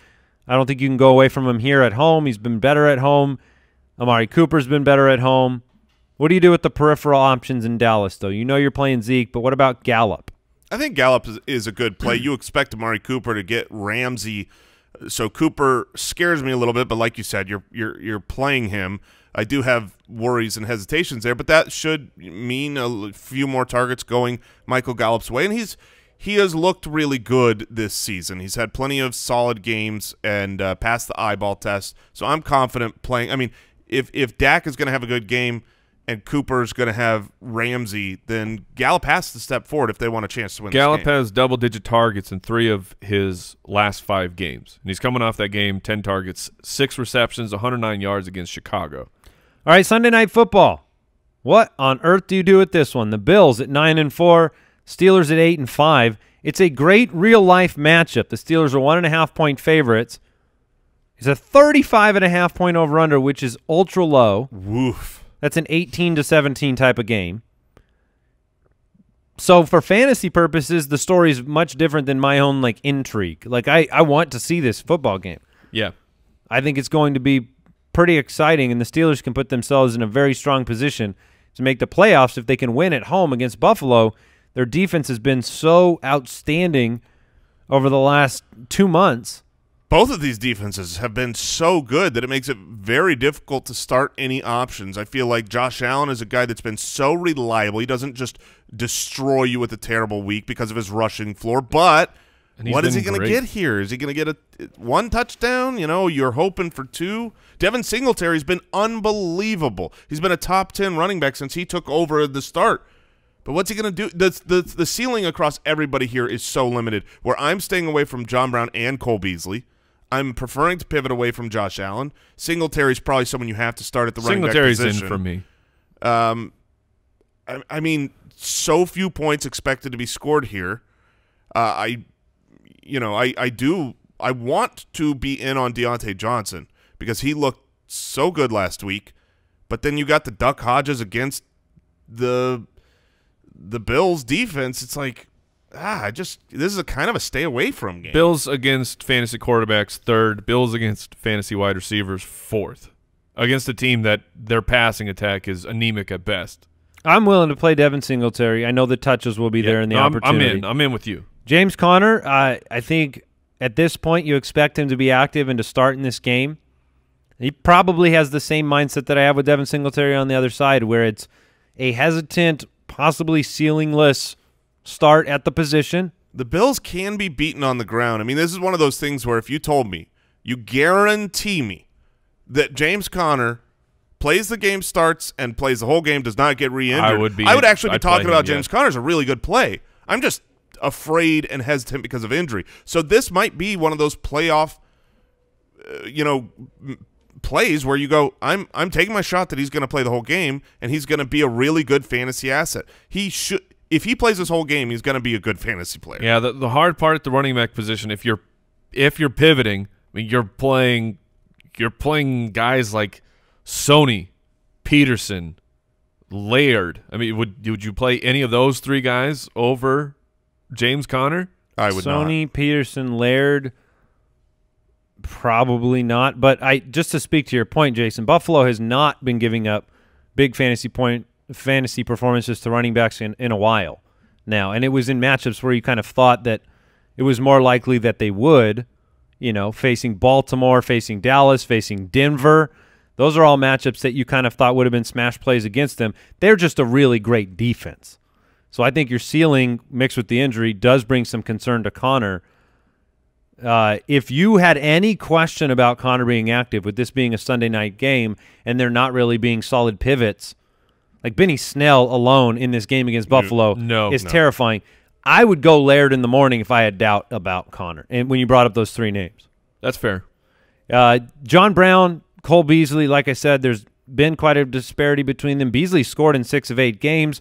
I don't think you can go away from him here at home. He's been better at home. Amari Cooper's been better at home. What do you do with the peripheral options in Dallas, though? You know you're playing Zeke, but what about Gallup? I think Gallup is, is a good play. You expect Amari Cooper to get Ramsey. So Cooper scares me a little bit, but like you said, you're you're you're playing him. I do have worries and hesitations there, but that should mean a few more targets going Michael Gallup's way, and he's he has looked really good this season. He's had plenty of solid games and uh, passed the eyeball test, so I'm confident playing. I mean, if if Dak is going to have a good game and Cooper's going to have Ramsey, then Gallup has to step forward if they want a chance to win. Gallup this game. has double-digit targets in three of his last five games, and he's coming off that game, ten targets, six receptions, one hundred nine yards against Chicago. All right, Sunday Night Football. What on earth do you do with this one? The Bills at nine and four, Steelers at eight and five. It's a great real life matchup. The Steelers are one and a half point favorites, is a thirty-five and a half point over-under, which is ultra low. Woof. That's an eighteen to seventeen type of game. So for fantasy purposes, the story is much different than my own like intrigue. Like I, I want to see this football game. Yeah. I think it's going to be pretty exciting, and the Steelers can put themselves in a very strong position to make the playoffs if they can win at home against Buffalo. Their defense has been so outstanding over the last two months. Both of these defenses have been so good that it makes it very difficult to start any options. I feel like Josh Allen is a guy that's been so reliable. He doesn't just destroy you with a terrible week because of his rushing floor, but what is he going to get here? Is he going to get a one touchdown? You know, you're hoping for two. Devin Singletary's been unbelievable. He's been a top ten running back since he took over the start. But what's he going to do? The, the, the ceiling across everybody here is so limited, where I'm staying away from John Brown and Cole Beasley. I'm preferring to pivot away from Josh Allen. Singletary's probably someone you have to start at the running back position. Singletary's in for me. Um, I, I mean, so few points expected to be scored here. Uh, I, you know, I, I do. I want to be in on Deontay Johnson because he looked so good last week. But then you got the Duck Hodges against the the Bills defense. It's like, ah, I just this is a kind of a stay away from game. Bills against fantasy quarterbacks third, Bills against fantasy wide receivers fourth, against a team that their passing attack is anemic at best. I'm willing to play Devin Singletary. I know the touches will be yeah, there and the no, I'm, opportunity. I'm in. I'm in with you. James Conner, uh, I think at this point you expect him to be active and to start in this game. He probably has the same mindset that I have with Devin Singletary on the other side, where it's a hesitant, possibly ceilingless start at the position. The Bills can be beaten on the ground. I mean, this is one of those things where if you told me, you guarantee me that James Conner plays the game, starts, and plays the whole game, does not get re-injured, I would, be, I would actually be I'd talking about him, James yeah. Conner's a really good play. I'm just afraid and hesitant because of injury. So this might be one of those playoff, uh, you know, plays where you go, I'm I'm taking my shot that he's going to play the whole game, and he's going to be a really good fantasy asset. He should. If he plays this whole game, he's going to be a good fantasy player. Yeah, the, the hard part at the running back position, if you're if you're pivoting, I mean, you're playing you're playing guys like Sony, Peterson, Laird. I mean, would would you play any of those three guys over James Conner? I would not. Sony, Peterson, Laird, probably not. But I just to speak to your point, Jason, Buffalo has not been giving up big fantasy point. fantasy performances to running backs in, in a while now, and it was in matchups where you kind of thought that it was more likely that they would, you know, facing Baltimore, facing Dallas, facing Denver. Those are all matchups that you kind of thought would have been smash plays against them. They're just a really great defense. So I think your ceiling mixed with the injury does bring some concern to Conner. Uh, if you had any question about Conner being active with this being a Sunday night game and there not really being solid pivots, like Benny Snell alone in this game against Buffalo no, is no. terrifying. I would go Laird in the morning if I had doubt about Conner. And when you brought up those three names, that's fair. Uh, John Brown, Cole Beasley, like I said, there's been quite a disparity between them. Beasley scored in six of eight games.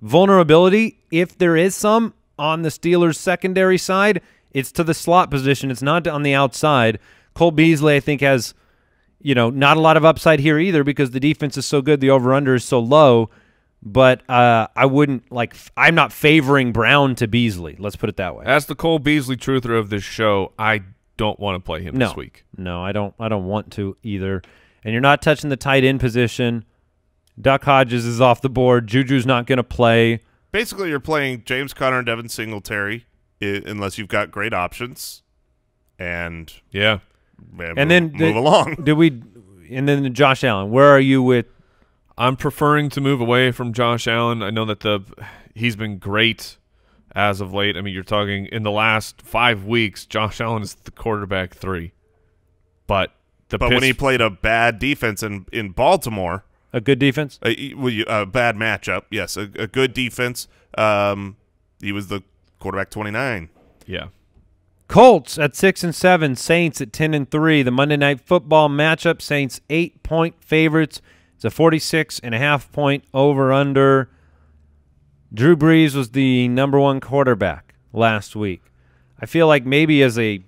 Vulnerability, if there is some on the Steelers' secondary side, it's to the slot position. It's not on the outside. Cole Beasley, I think, has, you know, not a lot of upside here either because the defense is so good, the over-under is so low. But uh, I wouldn't like. F I'm not favoring Brown to Beasley. Let's put it that way. As the Cole Beasley truther of this show, I don't want to play him no. this week. No, I don't. I don't want to either. And you're not touching the tight end position. Duck Hodges is off the board. Juju's not going to play. Basically, you're playing James Conner and Devin Singletary, unless you've got great options. And yeah. Man, and move, then move the, along. Did we? And then Josh Allen. Where are you with? I'm preferring to move away from Josh Allen. I know that the he's been great as of late. I mean, you're talking in the last five weeks. Josh Allen is the quarterback three, but the but when he played a bad defense in in Baltimore, a good defense, a, a bad matchup. Yes, a, a good defense. Um, he was the quarterback twenty-nine. Yeah. Colts at six and seven, Saints at ten and three. The Monday Night Football matchup, Saints eight point favorites. It's a forty-six and a half point over under. Drew Brees was the number one quarterback last week. I feel like maybe as a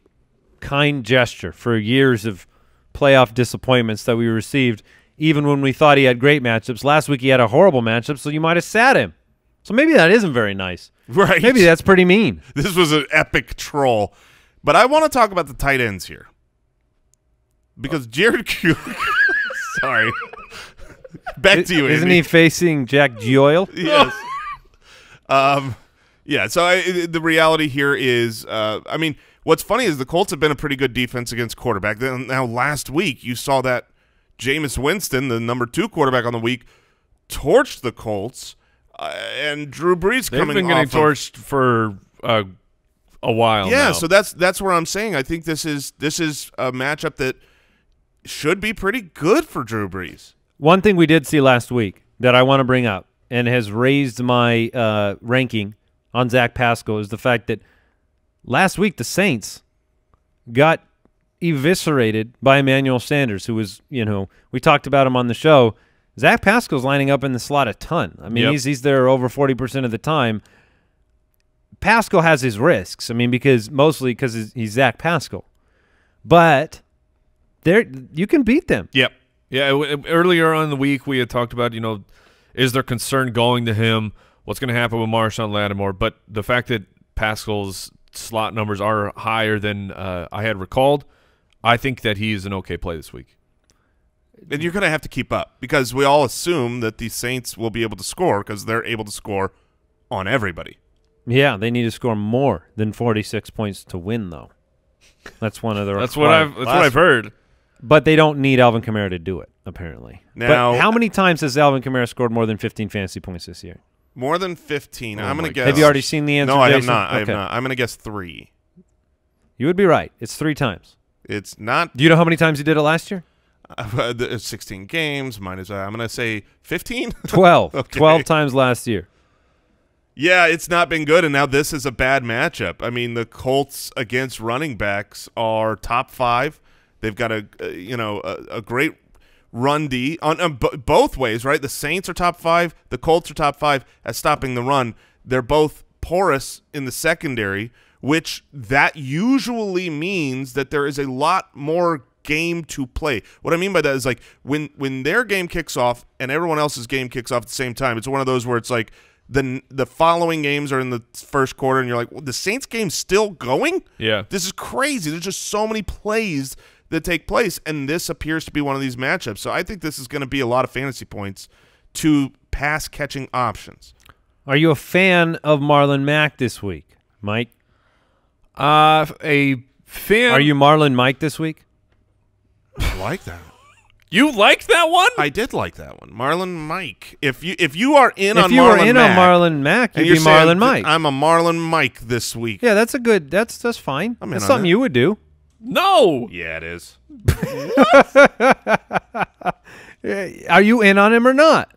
kind gesture for years of playoff disappointments that we received, even when we thought he had great matchups. Last week he had a horrible matchup, so you might have sat him. So maybe that isn't very nice. Right. Maybe that's pretty mean. This was an epic troll. But I want to talk about the tight ends here. Because Jared Kubiak. Sorry. Back it, to you, Andy. Isn't he facing Jack Gioil? Yes. um, yeah, so I, the reality here is, uh, I mean, what's funny is the Colts have been a pretty good defense against quarterback. Now, last week, you saw that Jameis Winston, the number two quarterback on the week, torched the Colts, uh, and Drew Brees They've coming off. They've been getting torched of, for uh, a while yeah, now. Yeah, so that's that's where I'm saying. I think this is this is a matchup that should be pretty good for Drew Brees. One thing we did see last week that I want to bring up and has raised my uh, ranking on Zach Pascal is the fact that last week the Saints got eviscerated by Emmanuel Sanders, who was, you know, we talked about him on the show. Zach Pascal's lining up in the slot a ton. I mean, yep. he's, he's there over forty percent of the time. Pascal has his risks, I mean, because mostly because he's, he's Zach Pascal. But there you can beat them. Yep. Yeah, earlier on in the week we had talked about, you know, is there concern going to him? What's going to happen with Marshawn Lattimore? But the fact that Pascal's slot numbers are higher than uh, I had recalled, I think that he is an okay play this week. And you're going to have to keep up because we all assume that the Saints will be able to score because they're able to score on everybody. Yeah, they need to score more than forty-six points to win, though. That's one of their that's what I've that's what I've heard. But they don't need Alvin Kamara to do it, apparently. Now, but how many times has Alvin Kamara scored more than fifteen fantasy points this year? More than fifteen. Oh, I'm going to guess. Have you already seen the answer? No, I have not. Okay. I have not. I'm going to guess three. You would be right. It's three times. It's not. Do you know how many times he did it last year? Uh, the, sixteen games. Minus, uh, I'm going to say fifteen? twelve. Okay. twelve times last year. Yeah, it's not been good, and now this is a bad matchup. I mean, the Colts against running backs are top five. They've got a, uh, you know, a, a great run D on, on both ways, right? The Saints are top five. The Colts are top five at stopping the run. They're both porous in the secondary, which that usually means that there is a lot more game to play. What I mean by that is like when, when their game kicks off and everyone else's game kicks off at the same time, it's one of those where it's like the, the following games are in the first quarter and you're like, well, the Saints game's still going? Yeah. This is crazy. There's just so many plays that take place, and this appears to be one of these matchups. So I think this is going to be a lot of fantasy points to pass-catching options. Are you a fan of Marlon Mack this week, Mike? Uh, a fan. Are you Marlon Mike this week? I like that. You liked that one? I did like that one. Marlon Mike. If you if you are in if on Marlon Mack. If you were in Mack, on Marlon Mack, you'd be Marlon Mike. I'm a Marlon Mike this week. Yeah, that's a good that's that's fine. I'm that's something that. you would do. No. Yeah, it is. Are you in on him or not?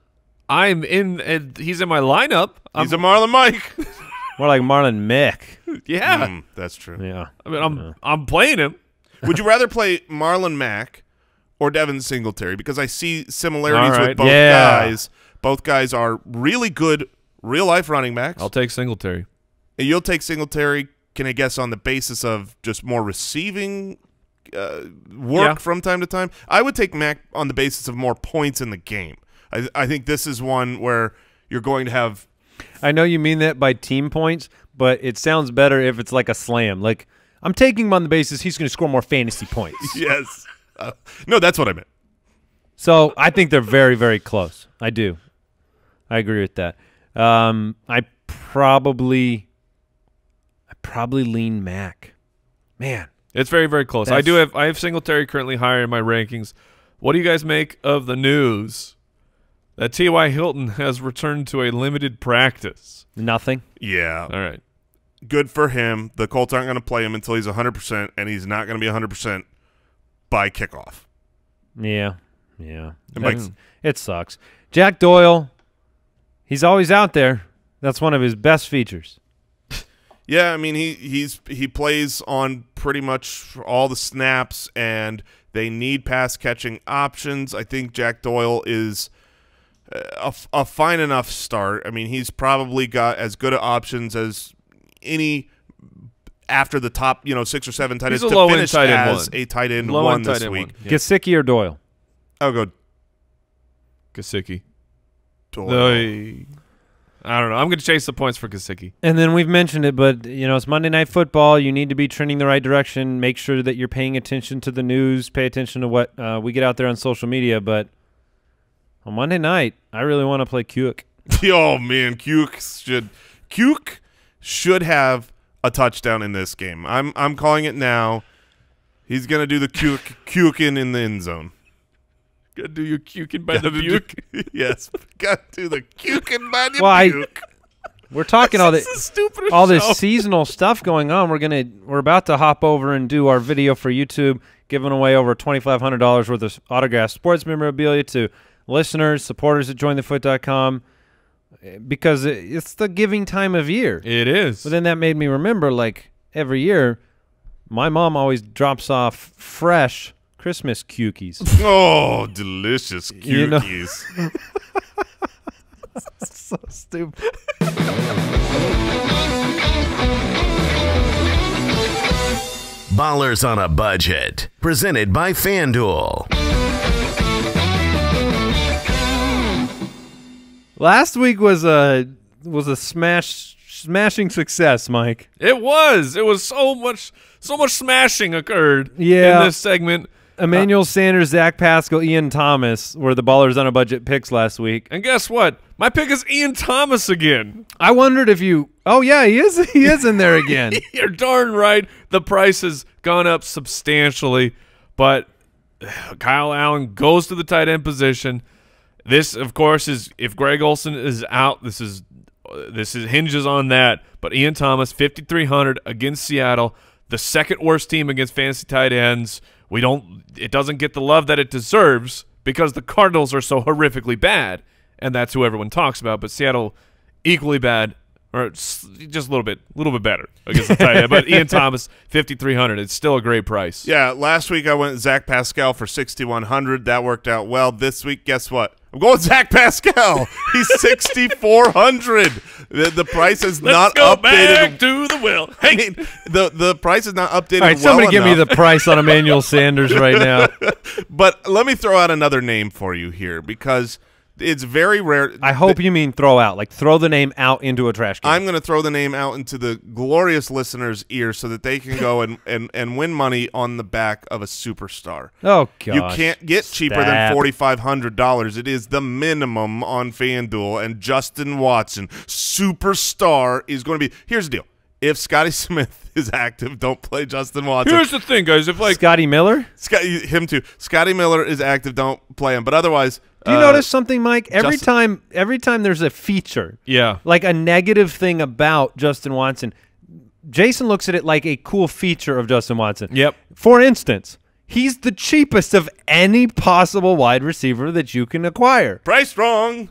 I'm in. Uh, he's in my lineup. I'm, he's a Marlon Mike. More like Marlon Mick. Yeah, mm, that's true. Yeah, I mean, I'm yeah. I'm playing him. Would you rather play Marlon Mack or Devin Singletary? Because I see similarities right. with both yeah. guys. Both guys are really good real life running backs. I'll take Singletary. And you'll take Singletary. Can I guess on the basis of just more receiving uh, work yeah. from time to time? I would take Mac on the basis of more points in the game. I, th I think this is one where you're going to have. I know you mean that by team points, but it sounds better if it's like a slam. Like, I'm taking him on the basis he's going to score more fantasy points. Yes. Uh, no, that's what I meant. So I think they're very, very close. I do. I agree with that. Um, I probably... Probably lean Mac. Man. It's very, very close. That's... I do have I have Singletary currently higher in my rankings. What do you guys make of the news that T Y Hilton has returned to a limited practice? Nothing. Yeah. All right. Good for him. The Colts aren't going to play him until he's one hundred percent, and he's not going to be one hundred percent by kickoff. Yeah. Yeah. It, makes... it sucks. Jack Doyle, he's always out there. That's one of his best features. Yeah, I mean, he he's he plays on pretty much all the snaps, and they need pass-catching options. I think Jack Doyle is a, a fine enough start. I mean, he's probably got as good of options as any after the top, you know, six or seven tight ends to finish tight end as one. a tight end low one end tight this end week. One. Yeah. Gesicki or Doyle? I'll go Gesicki. Doyle. I don't know. I'm going to chase the points for Gesicki. And then we've mentioned it, but, you know, it's Monday Night Football. You need to be trending the right direction. Make sure that you're paying attention to the news. Pay attention to what uh, we get out there on social media. But on Monday night, I really want to play Kuick. Oh, man. Kuick should, Kuick should have a touchdown in this game. I'm I'm calling it now. He's going to do the Kuick, Kuickin in the end zone. Gotta do your Kuickin by gotta the puke. Do, yes, gotta do the Kuickin by the well, puke. I, we're talking all this, the all show. this seasonal stuff going on. We're gonna we're about to hop over and do our video for YouTube, giving away over twenty five hundred dollars worth of autographed sports memorabilia to listeners, supporters at join the foot dot com, because it's the giving time of year. It is. But then that made me remember, like every year, my mom always drops off fresh Christmas Kuickies. Oh, delicious Kuickies. You know? That's so stupid. Ballers on a Budget, presented by FanDuel. Last week was a was a smash smashing success, Mike. It was. It was so much so much smashing occurred yeah. in this segment. Emmanuel uh, Sanders, Zach Pascal, Ian Thomas were the Ballers on a Budget picks last week. And guess what? My pick is Ian Thomas again. I wondered if you – oh, yeah, he is he is in there again. You're darn right. The price has gone up substantially, but Kyle Allen goes to the tight end position. This, of course, is – if Greg Olsen is out, this is this is, hinges on that. But Ian Thomas, fifty-three hundred against Seattle, the second worst team against fantasy tight ends. We don't. It doesn't get the love that it deserves because the Cardinals are so horrifically bad, and that's who everyone talks about. But Seattle, equally bad, or just a little bit, a little bit better against the tight end. But Ian Thomas, fifty three hundred. It's still a great price. Yeah. Last week I went Zach Pascal for sixty one hundred. That worked out well. This week, guess what? I'm going Zach Pascal. He's sixty four hundred. The, the price is Let's not go updated. Back to the will. Hey, I mean, the the price is not updated. All right, somebody well give enough. me the price on Emmanuel Sanders right now. But let me throw out another name for you here because it's very rare. I hope the, you mean throw out, like throw the name out into a trash can. I'm going to throw the name out into the glorious listeners' ear so that they can go and and and win money on the back of a superstar. Oh god, you can't get cheaper Stab. than forty-five hundred dollars. It is the minimum on FanDuel, and Justin Watson, superstar, is going to be. Here's the deal: if Scotty Smith is active, don't play Justin Watson. Here's the thing, guys: if like Scotty Miller, Scotty him too. Scotty Miller is active, don't play him. But otherwise. Do you uh, notice something, Mike? Every Justin, time every time there's a feature, yeah, like a negative thing about Justin Watson, Jason looks at it like a cool feature of Justin Watson. Yep. For instance, he's the cheapest of any possible wide receiver that you can acquire. Priced wrong.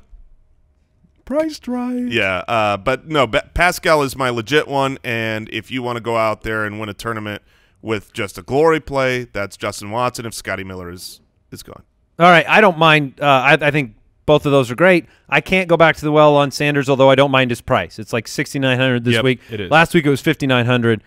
Priced right. Yeah, uh, but no, Pascal is my legit one, and if you want to go out there and win a tournament with just a glory play, that's Justin Watson if Scotty Miller is, is gone. All right, I don't mind. Uh, I, I think both of those are great. I can't go back to the well on Sanders, although I don't mind his price. It's like sixty-nine hundred this yep, week. It is. Last week it was fifty-nine hundred.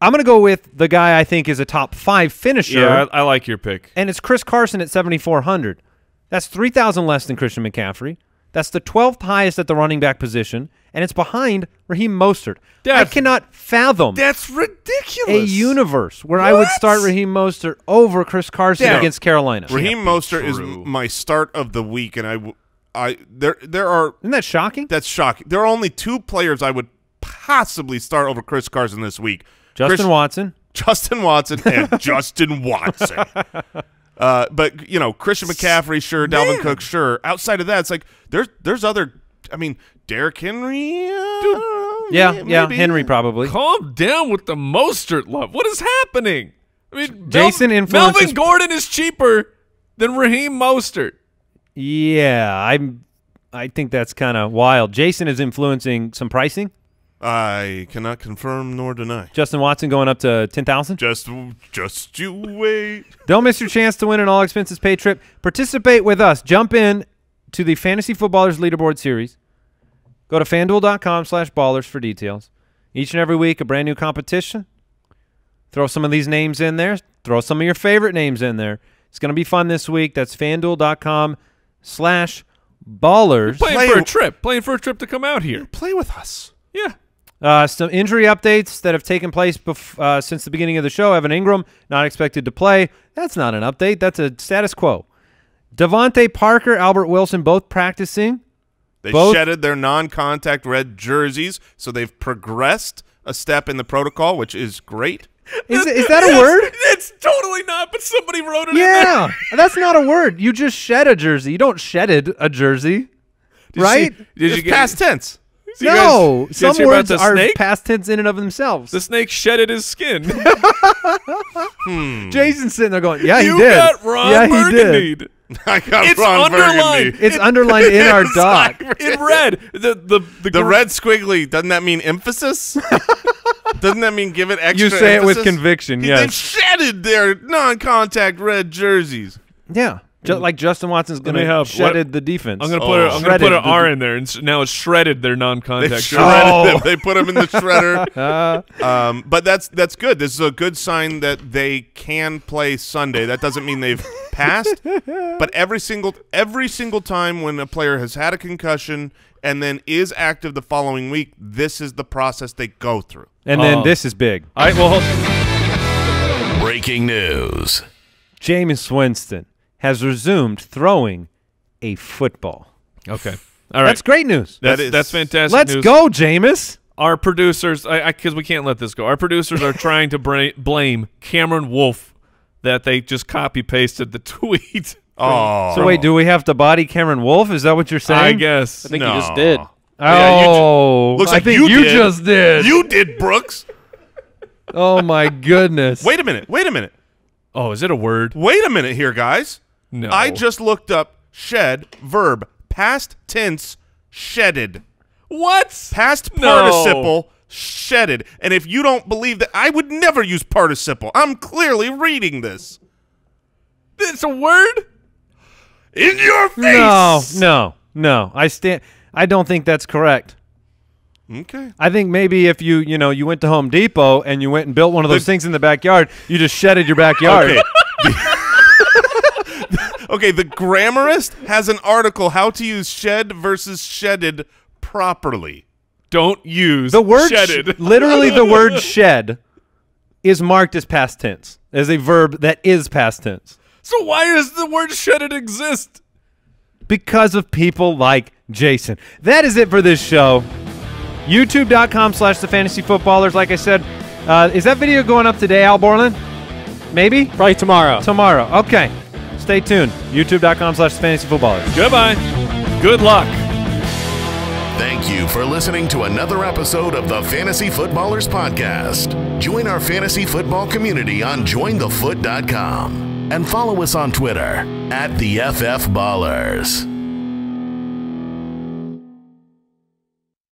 I'm going to go with the guy I think is a top five finisher. Yeah, I, I like your pick. And it's Chris Carson at seventy-four hundred. That's three thousand less than Christian McCaffrey. That's the twelfth highest at the running back position, and it's behind Raheem Mostert. That's, I cannot fathom. That's ridiculous. A universe where what? I would start Raheem Mostert over Chris Carson yeah. against Carolina. Raheem Mostert is my start of the week, and I, I there there are. Isn't that shocking? That's shocking. There are only two players I would possibly start over Chris Carson this week: Justin Chris, Watson, Justin Watson, and Justin Watson. Uh, but, you know, Christian McCaffrey, sure. Dalvin Man. Cook, sure. Outside of that, it's like there's there's other – I mean, Derrick Henry? Uh, Dude, yeah, maybe. yeah, Henry probably. Calm down with the Mostert love. What is happening? I mean, Jason Mel influences Melvin Gordon is cheaper than Raheem Mostert. Yeah, I'm, I think that's kind of wild. Jason is influencing some pricing. I cannot confirm nor deny. Justin Watson going up to ten thousand? Just just you wait. Don't miss your chance to win an all-expenses-paid trip. Participate with us. Jump in to the Fantasy Footballers Leaderboard Series. Go to FanDuel dot com slash ballers for details. Each and every week, a brand new competition. Throw some of these names in there. Throw some of your favorite names in there. It's going to be fun this week. That's FanDuel dot com slash ballers. You're playing play for a trip. Playing for a trip to come out here. Play with us. Yeah. Uh, some injury updates that have taken place bef uh, since the beginning of the show. Evan Ingram, not expected to play. That's not an update. That's a status quo. Devontae Parker, Albert Wilson, both practicing. They both shedded their non-contact red jerseys, so they've progressed a step in the protocol, which is great. Is, is that a word? It's, it's totally not, but somebody wrote it yeah, in there. Yeah, that's not a word. You just shed a jersey. You don't shedded a jersey, did right? You see, did it's you get past tense. So no, guys, some words are snake? past tense in and of themselves. The snake shedded his skin. hmm. Jason's sitting there going, yeah, he you did. You got Ron yeah, Burgundy. I got it's Ron underlined. Burgundy. It's it, underlined in our doc. Like, in red. The, the, the, the red squiggly, doesn't that mean emphasis? Doesn't that mean give it extra You say emphasis? It with conviction, yes. They've shedded their non-contact red jerseys. Yeah. Just like Justin Watson's going to shredded what? the defense. I'm going to put, oh. I'm gonna put an R in there, and now it's shredded their non-contact. They shredded oh. them. They put them in the shredder. um, but that's that's good. This is a good sign that they can play Sunday. That doesn't mean they've passed. But every single every single time when a player has had a concussion and then is active the following week, this is the process they go through. And oh. then this is big. All right. Well, breaking news: Jameis Winston has resumed throwing a football. Okay. All right. That's great news. That's, that is, that's fantastic Let's news. go, Jameis. Our producers, because I, I, we can't let this go, our producers are trying to bra blame Cameron Wolf that they just copy-pasted the tweet. Oh. So wait, do we have to body Cameron Wolf? Is that what you're saying? I guess. I think no. you just did. Oh. Yeah, you looks like I think you, you did. just did. You did, Brooks. Oh, my goodness. Wait a minute. Wait a minute. Oh, is it a word? Wait a minute here, guys. No. I just looked up shed, verb, past tense, shedded. What? Past participle, no. shedded. And if you don't believe that, I would never use participle. I'm clearly reading this. It's a word? In your face! No, no, no. I stand. I don't think that's correct. Okay. I think maybe if you, you know, you went to Home Depot and you went and built one of those the things in the backyard, you just shedded your backyard. Okay. Okay, the Grammarist has an article, how to use shed versus shedded properly. Don't use the word shedded. Literally, the word shed is marked as past tense, as a verb that is past tense. So why does the word shedded exist? Because of people like Jason. That is it for this show. YouTube dot com slash the fantasy footballers. Like I said, uh, is that video going up today, Al Borland? Maybe? Probably tomorrow. Tomorrow. Okay. Stay tuned. YouTube dot com slash fantasy footballers. Goodbye. Good luck. Thank you for listening to another episode of the Fantasy Footballers Podcast. Join our fantasy football community on join the foot dot com and follow us on Twitter at the F F Ballers.